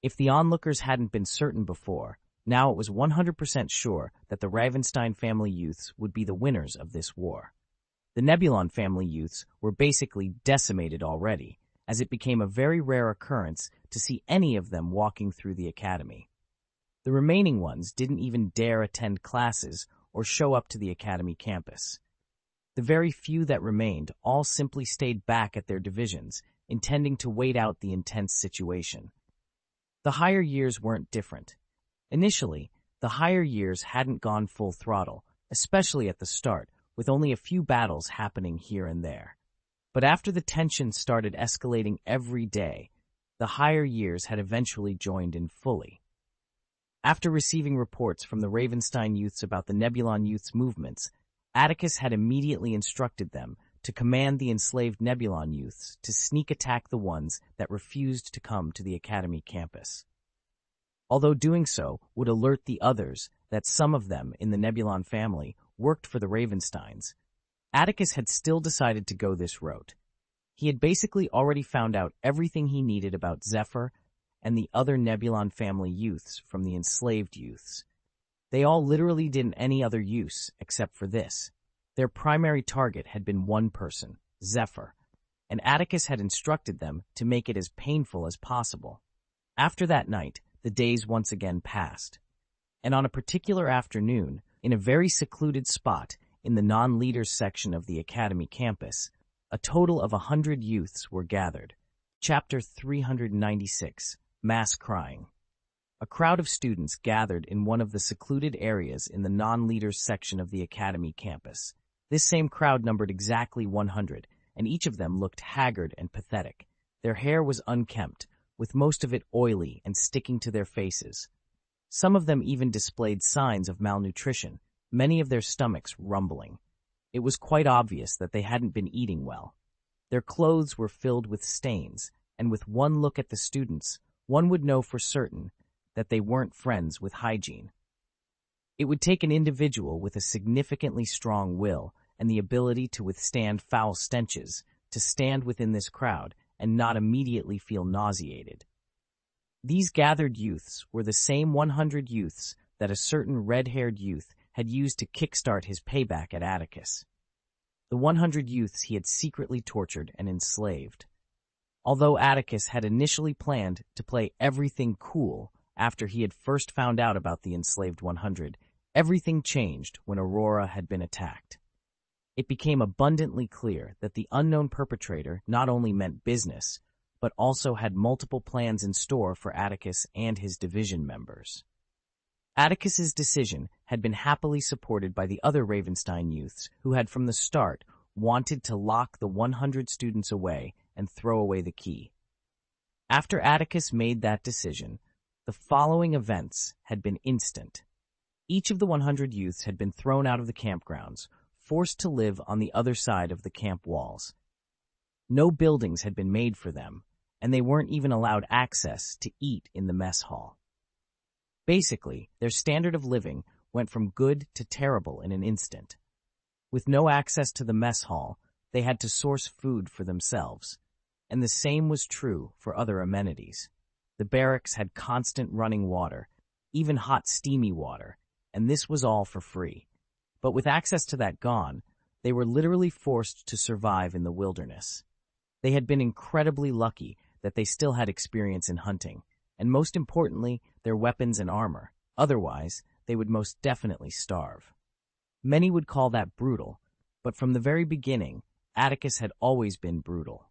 If the onlookers hadn't been certain before, now it was one hundred percent sure that the Ravenstein family youths would be the winners of this war. The Nebulon family youths were basically decimated already, as it became a very rare occurrence to see any of them walking through the academy. The remaining ones didn't even dare attend classes or show up to the academy campus. The very few that remained all simply stayed back at their divisions, intending to wait out the intense situation. The higher years weren't different. Initially, the higher years hadn't gone full throttle, especially at the start, with only a few battles happening here and there. But after the tension started escalating every day, the higher years had eventually joined in fully. After receiving reports from the Ravenstein youths about the Nebulon youths' movements, Atticus had immediately instructed them to command the enslaved Nebulon youths to sneak attack the ones that refused to come to the academy campus. Although doing so would alert the others that some of them in the Nebulon family worked for the Ravensteins, Atticus had still decided to go this route. He had basically already found out everything he needed about Zephyr and the other Nebulon family youths from the enslaved youths. They all literally didn't any other use except for this. Their primary target had been one person, Zephyr, and Atticus had instructed them to make it as painful as possible. After that night, the days once again passed. And on a particular afternoon, in a very secluded spot in the non-leaders section of the academy campus, a total of a hundred youths were gathered. Chapter three hundred ninety-six, Mass Crying. A crowd of students gathered in one of the secluded areas in the non-leaders section of the academy campus. This same crowd numbered exactly one hundred, and each of them looked haggard and pathetic. Their hair was unkempt, with most of it oily and sticking to their faces. Some of them even displayed signs of malnutrition, many of their stomachs rumbling. It was quite obvious that they hadn't been eating well. Their clothes were filled with stains, and with one look at the students, one would know for certain that they weren't friends with hygiene. It would take an individual with a significantly strong will and the ability to withstand foul stenches to stand within this crowd and not immediately feel nauseated. These gathered youths were the same one hundred youths that a certain red-haired youth had used to kickstart his payback at Atticus. The one hundred youths he had secretly tortured and enslaved. Although Atticus had initially planned to play everything cool, after he had first found out about the enslaved one hundred, everything changed when Aurora had been attacked. It became abundantly clear that the unknown perpetrator not only meant business, but also had multiple plans in store for Atticus and his division members. Atticus's decision had been happily supported by the other Ravenstein youths who had from the start wanted to lock the one hundred students away and throw away the key. After Atticus made that decision, the following events had been instant. Each of the one hundred youths had been thrown out of the campgrounds, forced to live on the other side of the camp walls. No buildings had been made for them, and they weren't even allowed access to eat in the mess hall. Basically, their standard of living went from good to terrible in an instant. With no access to the mess hall, they had to source food for themselves, and the same was true for other amenities. The barracks had constant running water, even hot steamy water, and this was all for free. But with access to that gone, they were literally forced to survive in the wilderness. They had been incredibly lucky that they still had experience in hunting, and most importantly, their weapons and armor. Otherwise, they would most definitely starve. Many would call that brutal, but from the very beginning, Atticus had always been brutal.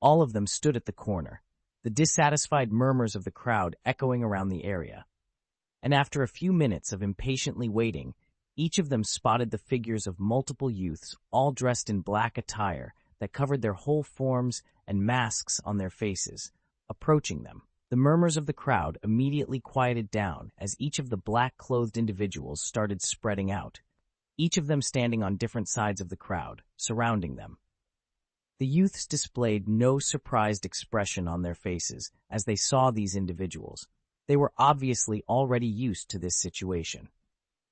All of them stood at the corner, the dissatisfied murmurs of the crowd echoing around the area. And after a few minutes of impatiently waiting, each of them spotted the figures of multiple youths all dressed in black attire that covered their whole forms and masks on their faces, approaching them. The murmurs of the crowd immediately quieted down as each of the black-clothed individuals started spreading out, each of them standing on different sides of the crowd, surrounding them. The youths displayed no surprised expression on their faces as they saw these individuals. They were obviously already used to this situation.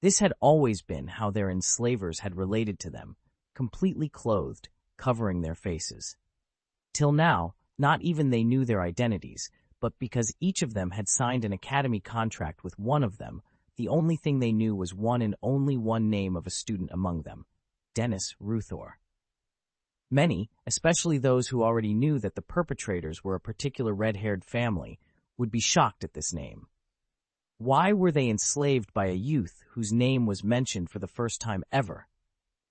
This had always been how their enslavers had related to them, completely clothed, covering their faces. Till now, not even they knew their identities, but because each of them had signed an academy contract with one of them, the only thing they knew was one and only one name of a student among them, Dennis Ruthor. Many, especially those who already knew that the perpetrators were a particular red-haired family, would be shocked at this name. Why were they enslaved by a youth whose name was mentioned for the first time ever?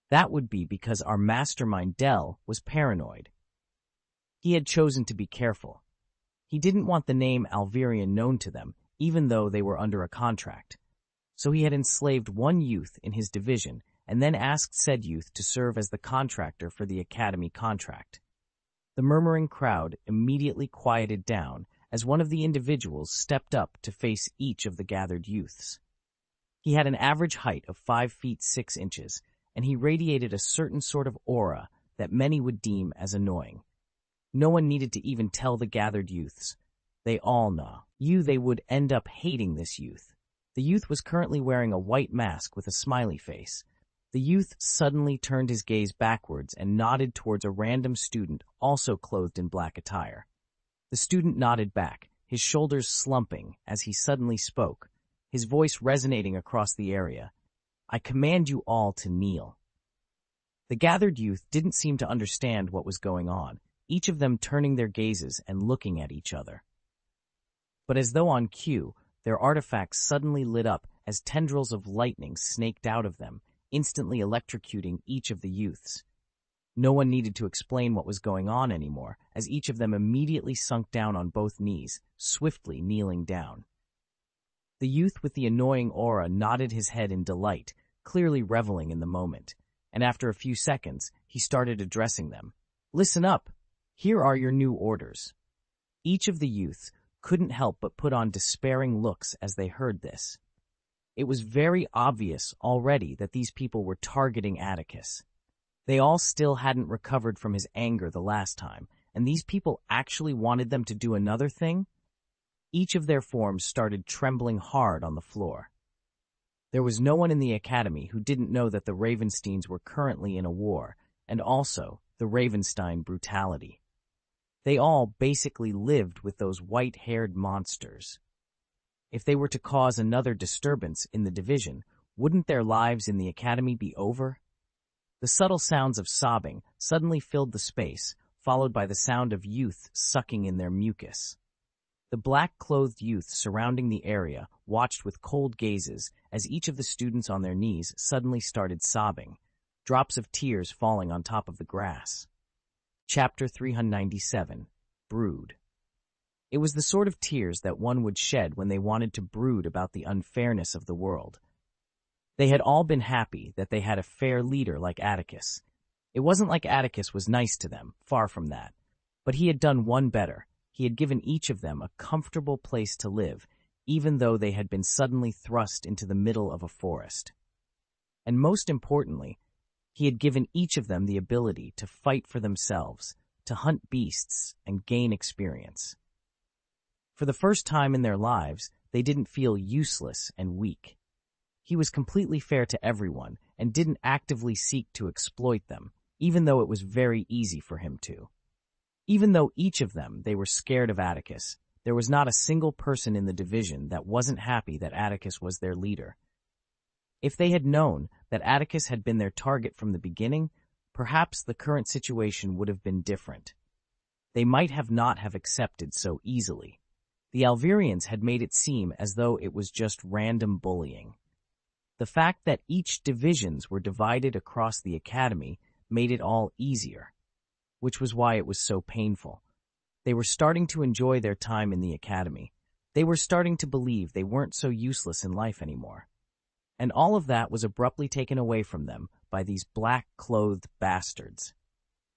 That would be because our mastermind Dell was paranoid. He had chosen to be careful. He didn't want the name Alverian known to them, even though they were under a contract. So he had enslaved one youth in his division and then asked said youth to serve as the contractor for the academy contract. The murmuring crowd immediately quieted down as one of the individuals stepped up to face each of the gathered youths. He had an average height of five feet six inches, and he radiated a certain sort of aura that many would deem as annoying. No one needed to even tell the gathered youths. They all knew. You they would end up hating this youth. The youth was currently wearing a white mask with a smiley face. The youth suddenly turned his gaze backwards and nodded towards a random student also clothed in black attire. The student nodded back, his shoulders slumping as he suddenly spoke, his voice resonating across the area. "I command you all to kneel." The gathered youth didn't seem to understand what was going on, each of them turning their gazes and looking at each other. But as though on cue, their artifacts suddenly lit up as tendrils of lightning snaked out of them, instantly electrocuting each of the youths. No one needed to explain what was going on anymore, as each of them immediately sunk down on both knees, swiftly kneeling down. The youth with the annoying aura nodded his head in delight, clearly reveling in the moment, and after a few seconds, he started addressing them. "Listen up. Here are your new orders." Each of the youths couldn't help but put on despairing looks as they heard this. It was very obvious already that these people were targeting Atticus. They all still hadn't recovered from his anger the last time, and these people actually wanted them to do another thing? Each of their forms started trembling hard on the floor. There was no one in the academy who didn't know that the Ravensteins were currently in a war, and also the Ravenstein brutality. They all basically lived with those white-haired monsters. If they were to cause another disturbance in the division, wouldn't their lives in the academy be over? The subtle sounds of sobbing suddenly filled the space, followed by the sound of youth sucking in their mucus. The black-clothed youth surrounding the area watched with cold gazes as each of the students on their knees suddenly started sobbing, drops of tears falling on top of the grass. Chapter three hundred ninety-seven. Brood. It was the sort of tears that one would shed when they wanted to brood about the unfairness of the world. They had all been happy that they had a fair leader like Atticus. It wasn't like Atticus was nice to them, far from that. But he had done one better. He had given each of them a comfortable place to live, even though they had been suddenly thrust into the middle of a forest. And most importantly, he had given each of them the ability to fight for themselves, to hunt beasts, and gain experience. For the first time in their lives, they didn't feel useless and weak. He was completely fair to everyone and didn't actively seek to exploit them, even though it was very easy for him to. Even though each of them, they were scared of Atticus, there was not a single person in the division that wasn't happy that Atticus was their leader. If they had known that Atticus had been their target from the beginning, perhaps the current situation would have been different. They might have not have accepted so easily. The Alverians had made it seem as though it was just random bullying. The fact that each divisions were divided across the academy made it all easier, which was why it was so painful. They were starting to enjoy their time in the academy. They were starting to believe they weren't so useless in life anymore. And all of that was abruptly taken away from them by these black-clothed bastards.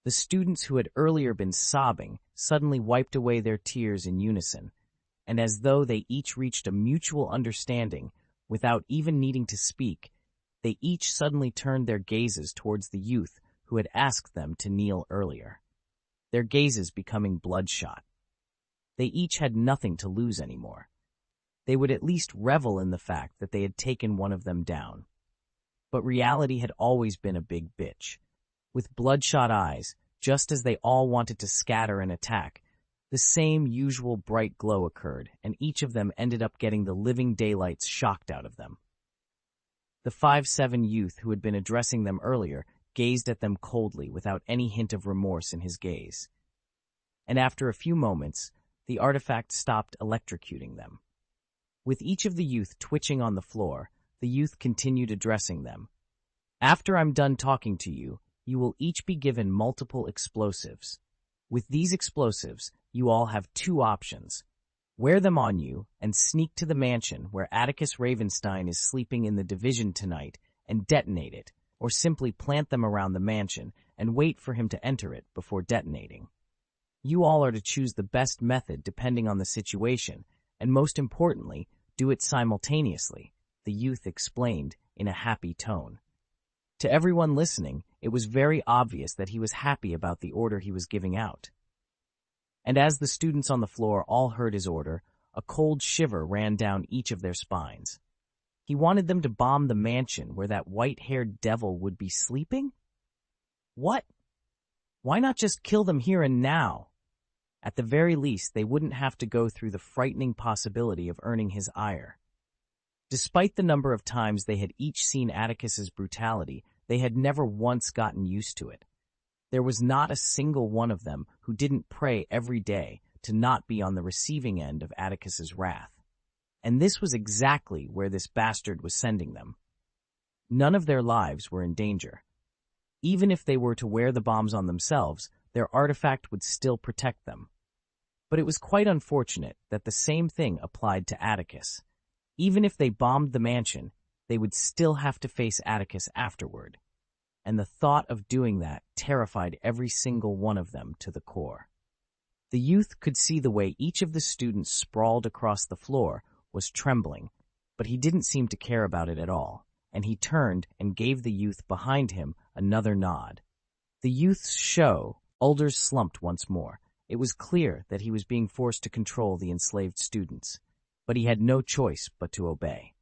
The students who had earlier been sobbing suddenly wiped away their tears in unison, and as though they each reached a mutual understanding, without even needing to speak, they each suddenly turned their gazes towards the youth who had asked them to kneel earlier, their gazes becoming bloodshot. They each had nothing to lose anymore. They would at least revel in the fact that they had taken one of them down. But reality had always been a big bitch. With bloodshot eyes, just as they all wanted to scatter and attack, the same usual bright glow occurred, and each of them ended up getting the living daylights shocked out of them. The five-seven youth who had been addressing them earlier gazed at them coldly without any hint of remorse in his gaze. And after a few moments, the artifact stopped electrocuting them. With each of the youth twitching on the floor, the youth continued addressing them. "After I'm done talking to you, you will each be given multiple explosives. With these explosives, you all have two options. Wear them on you and sneak to the mansion where Atticus Ravenstein is sleeping in the division tonight and detonate it, or simply plant them around the mansion and wait for him to enter it before detonating. You all are to choose the best method depending on the situation, and most importantly, do it simultaneously," the youth explained in a happy tone. To everyone listening, it was very obvious that he was happy about the order he was giving out. And as the students on the floor all heard his order, a cold shiver ran down each of their spines. He wanted them to bomb the mansion where that white-haired devil would be sleeping? What? Why not just kill them here and now? At the very least, they wouldn't have to go through the frightening possibility of earning his ire. Despite the number of times they had each seen Atticus's brutality, they had never once gotten used to it. There was not a single one of them who didn't pray every day to not be on the receiving end of Atticus's wrath. And this was exactly where this bastard was sending them. None of their lives were in danger. Even if they were to wear the bombs on themselves, their artifact would still protect them. But it was quite unfortunate that the same thing applied to Atticus. Even if they bombed the mansion, they would still have to face Atticus afterward. And the thought of doing that terrified every single one of them to the core. The youth could see the way each of the students sprawled across the floor was trembling, but he didn't seem to care about it at all, and he turned and gave the youth behind him another nod. The youth's show, Ulders slumped once more. It was clear that he was being forced to control the enslaved students, but he had no choice but to obey.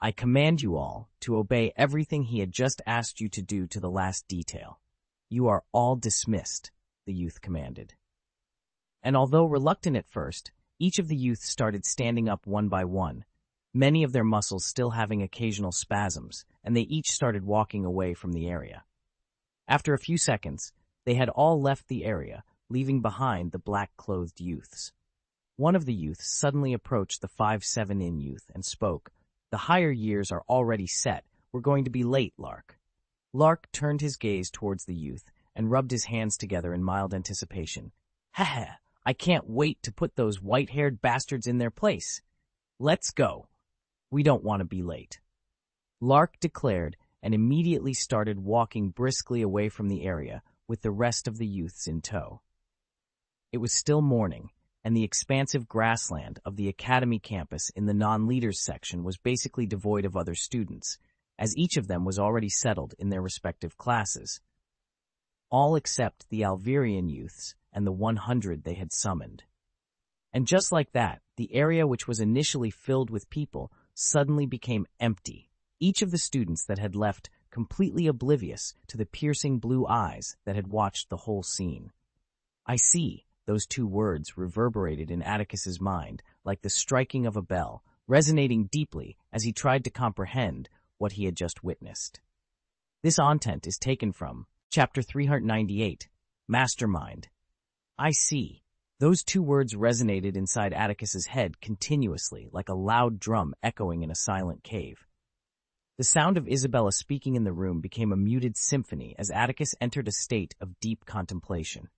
"I command you all to obey everything he had just asked you to do to the last detail. You are all dismissed," the youth commanded. And although reluctant at first, each of the youth started standing up one by one, many of their muscles still having occasional spasms, and they each started walking away from the area. After a few seconds, they had all left the area, leaving behind the black-clothed youths. One of the youths suddenly approached the five-seven-in youth and spoke. "The higher years are already set. We're going to be late, Lark." Lark turned his gaze towards the youth and rubbed his hands together in mild anticipation. "Heh heh, I can't wait to put those white-haired bastards in their place. Let's go. We don't want to be late." Lark declared and immediately started walking briskly away from the area, with the rest of the youths in tow. It was still morning, and the expansive grassland of the academy campus in the non-leaders section was basically devoid of other students, as each of them was already settled in their respective classes, all except the Alverian youths and the one hundred they had summoned. And just like that, the area which was initially filled with people suddenly became empty, each of the students that had left completely oblivious to the piercing blue eyes that had watched the whole scene. "I see," those two words reverberated in Atticus's mind like the striking of a bell, resonating deeply as he tried to comprehend what he had just witnessed. This content is taken from Chapter three hundred ninety-eight, Mastermind. "I see." Those two words resonated inside Atticus's head continuously like a loud drum echoing in a silent cave. The sound of Isabella speaking in the room became a muted symphony as Atticus entered a state of deep contemplation.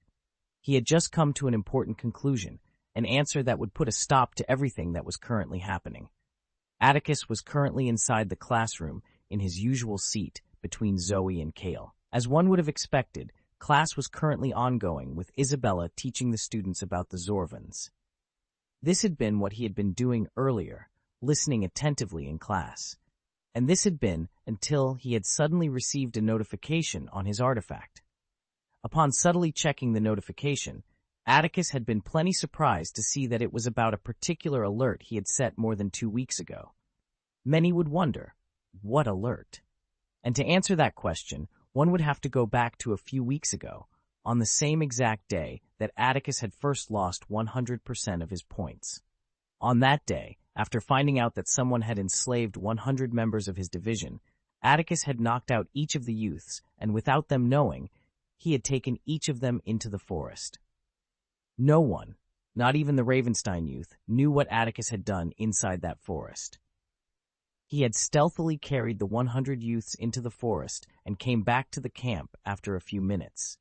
He had just come to an important conclusion, an answer that would put a stop to everything that was currently happening. Atticus was currently inside the classroom in his usual seat between Zoe and Kale. As one would have expected, class was currently ongoing with Isabella teaching the students about the Zorvans. This had been what he had been doing earlier, listening attentively in class. And this had been until he had suddenly received a notification on his artifact. Upon subtly checking the notification, Atticus had been plenty surprised to see that it was about a particular alert he had set more than two weeks ago. Many would wonder, what alert? And to answer that question, one would have to go back to a few weeks ago, on the same exact day that Atticus had first lost one hundred percent of his points. On that day, after finding out that someone had enslaved one hundred members of his division, Atticus had knocked out each of the youths, and without them knowing, he had taken each of them into the forest. No one, not even the Ravenstein youth, knew what Atticus had done inside that forest. He had stealthily carried the one hundred youths into the forest and came back to the camp after a few minutes.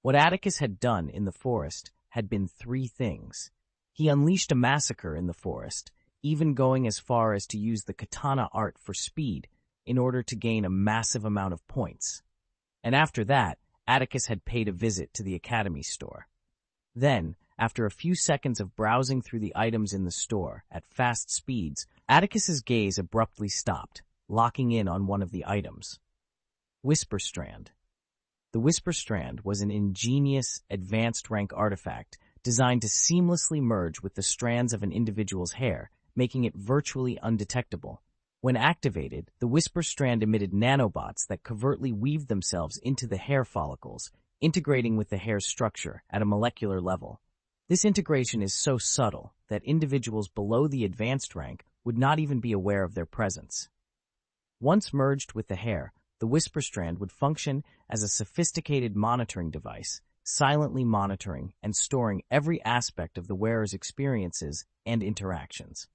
What Atticus had done in the forest had been three things. He unleashed a massacre in the forest, even going as far as to use the katana art for speed in order to gain a massive amount of points. And after that, Atticus had paid a visit to the academy store. Then, after a few seconds of browsing through the items in the store at fast speeds, Atticus's gaze abruptly stopped, locking in on one of the items. Whisper Strand. The Whisper Strand was an ingenious, advanced rank artifact designed to seamlessly merge with the strands of an individual's hair, making it virtually undetectable. When activated, the Whisper Strand emitted nanobots that covertly weaved themselves into the hair follicles, integrating with the hair's structure at a molecular level. This integration is so subtle that individuals below the advanced rank would not even be aware of their presence. Once merged with the hair, the Whisper Strand would function as a sophisticated monitoring device, silently monitoring and storing every aspect of the wearer's experiences and interactions.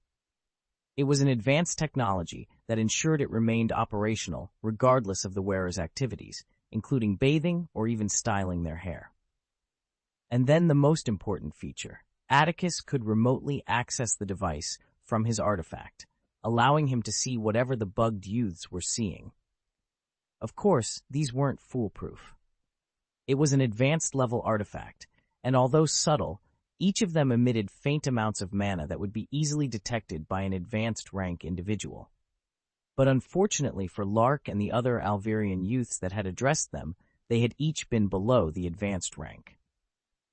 It was an advanced technology that ensured it remained operational regardless of the wearer's activities, including bathing or even styling their hair. And then the most important feature, Atticus could remotely access the device from his artifact, allowing him to see whatever the bugged youths were seeing. Of course, these weren't foolproof. It was an advanced-level artifact, and although subtle, each of them emitted faint amounts of mana that would be easily detected by an advanced-rank individual. But unfortunately for Lark and the other Alverian youths that had addressed them, they had each been below the advanced rank.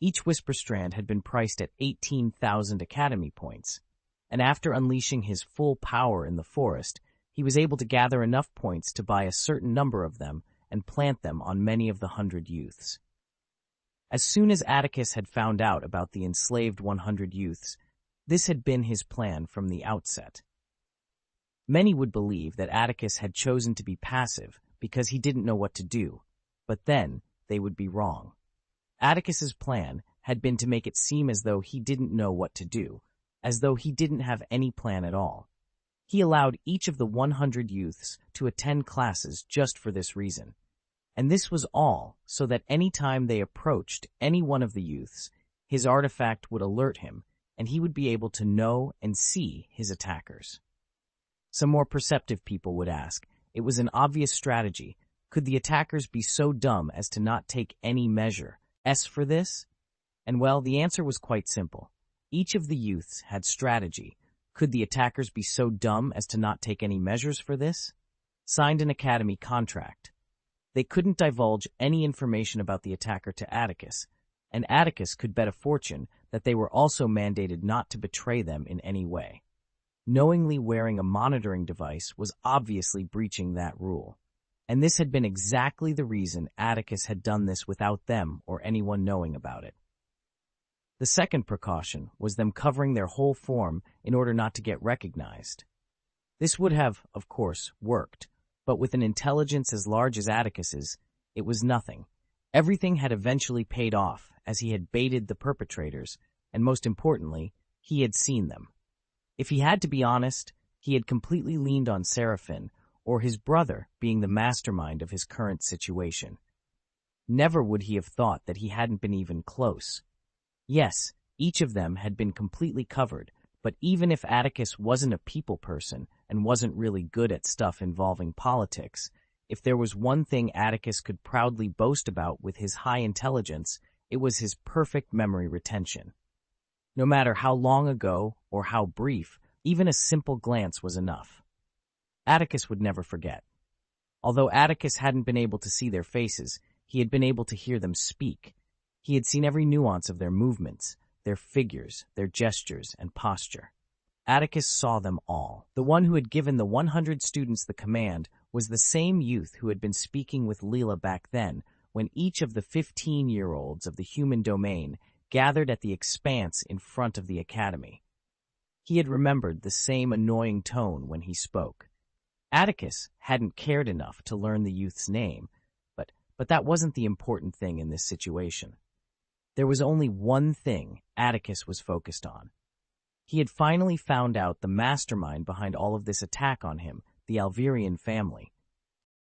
Each Whisper Strand had been priced at eighteen thousand academy points, and after unleashing his full power in the forest, he was able to gather enough points to buy a certain number of them and plant them on many of the hundred youths. As soon as Atticus had found out about the enslaved one hundred youths, this had been his plan from the outset. Many would believe that Atticus had chosen to be passive because he didn't know what to do, but then they would be wrong. Atticus's plan had been to make it seem as though he didn't know what to do, as though he didn't have any plan at all. He allowed each of the one hundred youths to attend classes just for this reason. And this was all so that any time they approached any one of the youths, his artifact would alert him, and he would be able to know and see his attackers. Some more perceptive people would ask, it was an obvious strategy. Could the attackers be so dumb as to not take any measure S for this? And well, the answer was quite simple. Each of the youths had strategy. Could the attackers be so dumb as to not take any measures for this? Signed an academy contract. They couldn't divulge any information about the attacker to Atticus, and Atticus could bet a fortune that they were also mandated not to betray them in any way. Knowingly wearing a monitoring device was obviously breaching that rule, and this had been exactly the reason Atticus had done this without them or anyone knowing about it. The second precaution was them covering their whole form in order not to get recognized. This would have, of course, worked, but with an intelligence as large as Atticus's, it was nothing. Everything had eventually paid off, as he had baited the perpetrators, and most importantly, he had seen them. If he had to be honest, he had completely leaned on Seraphim, or his brother being the mastermind of his current situation. Never would he have thought that he hadn't been even close. Yes, each of them had been completely covered, but even if Atticus wasn't a people person and wasn't really good at stuff involving politics, if there was one thing Atticus could proudly boast about with his high intelligence, it was his perfect memory retention. No matter how long ago or how brief, even a simple glance was enough. Atticus would never forget. Although Atticus hadn't been able to see their faces, he had been able to hear them speak. He had seen every nuance of their movements, their figures, their gestures, and posture. Atticus saw them all. The one who had given the one hundred students the command was the same youth who had been speaking with Lila back then, when each of the fifteen-year-olds of the human domain gathered at the expanse in front of the academy. He had remembered the same annoying tone when he spoke. Atticus hadn't cared enough to learn the youth's name, but, but that wasn't the important thing in this situation. There was only one thing Atticus was focused on. He had finally found out the mastermind behind all of this attack on him, the Alverian family.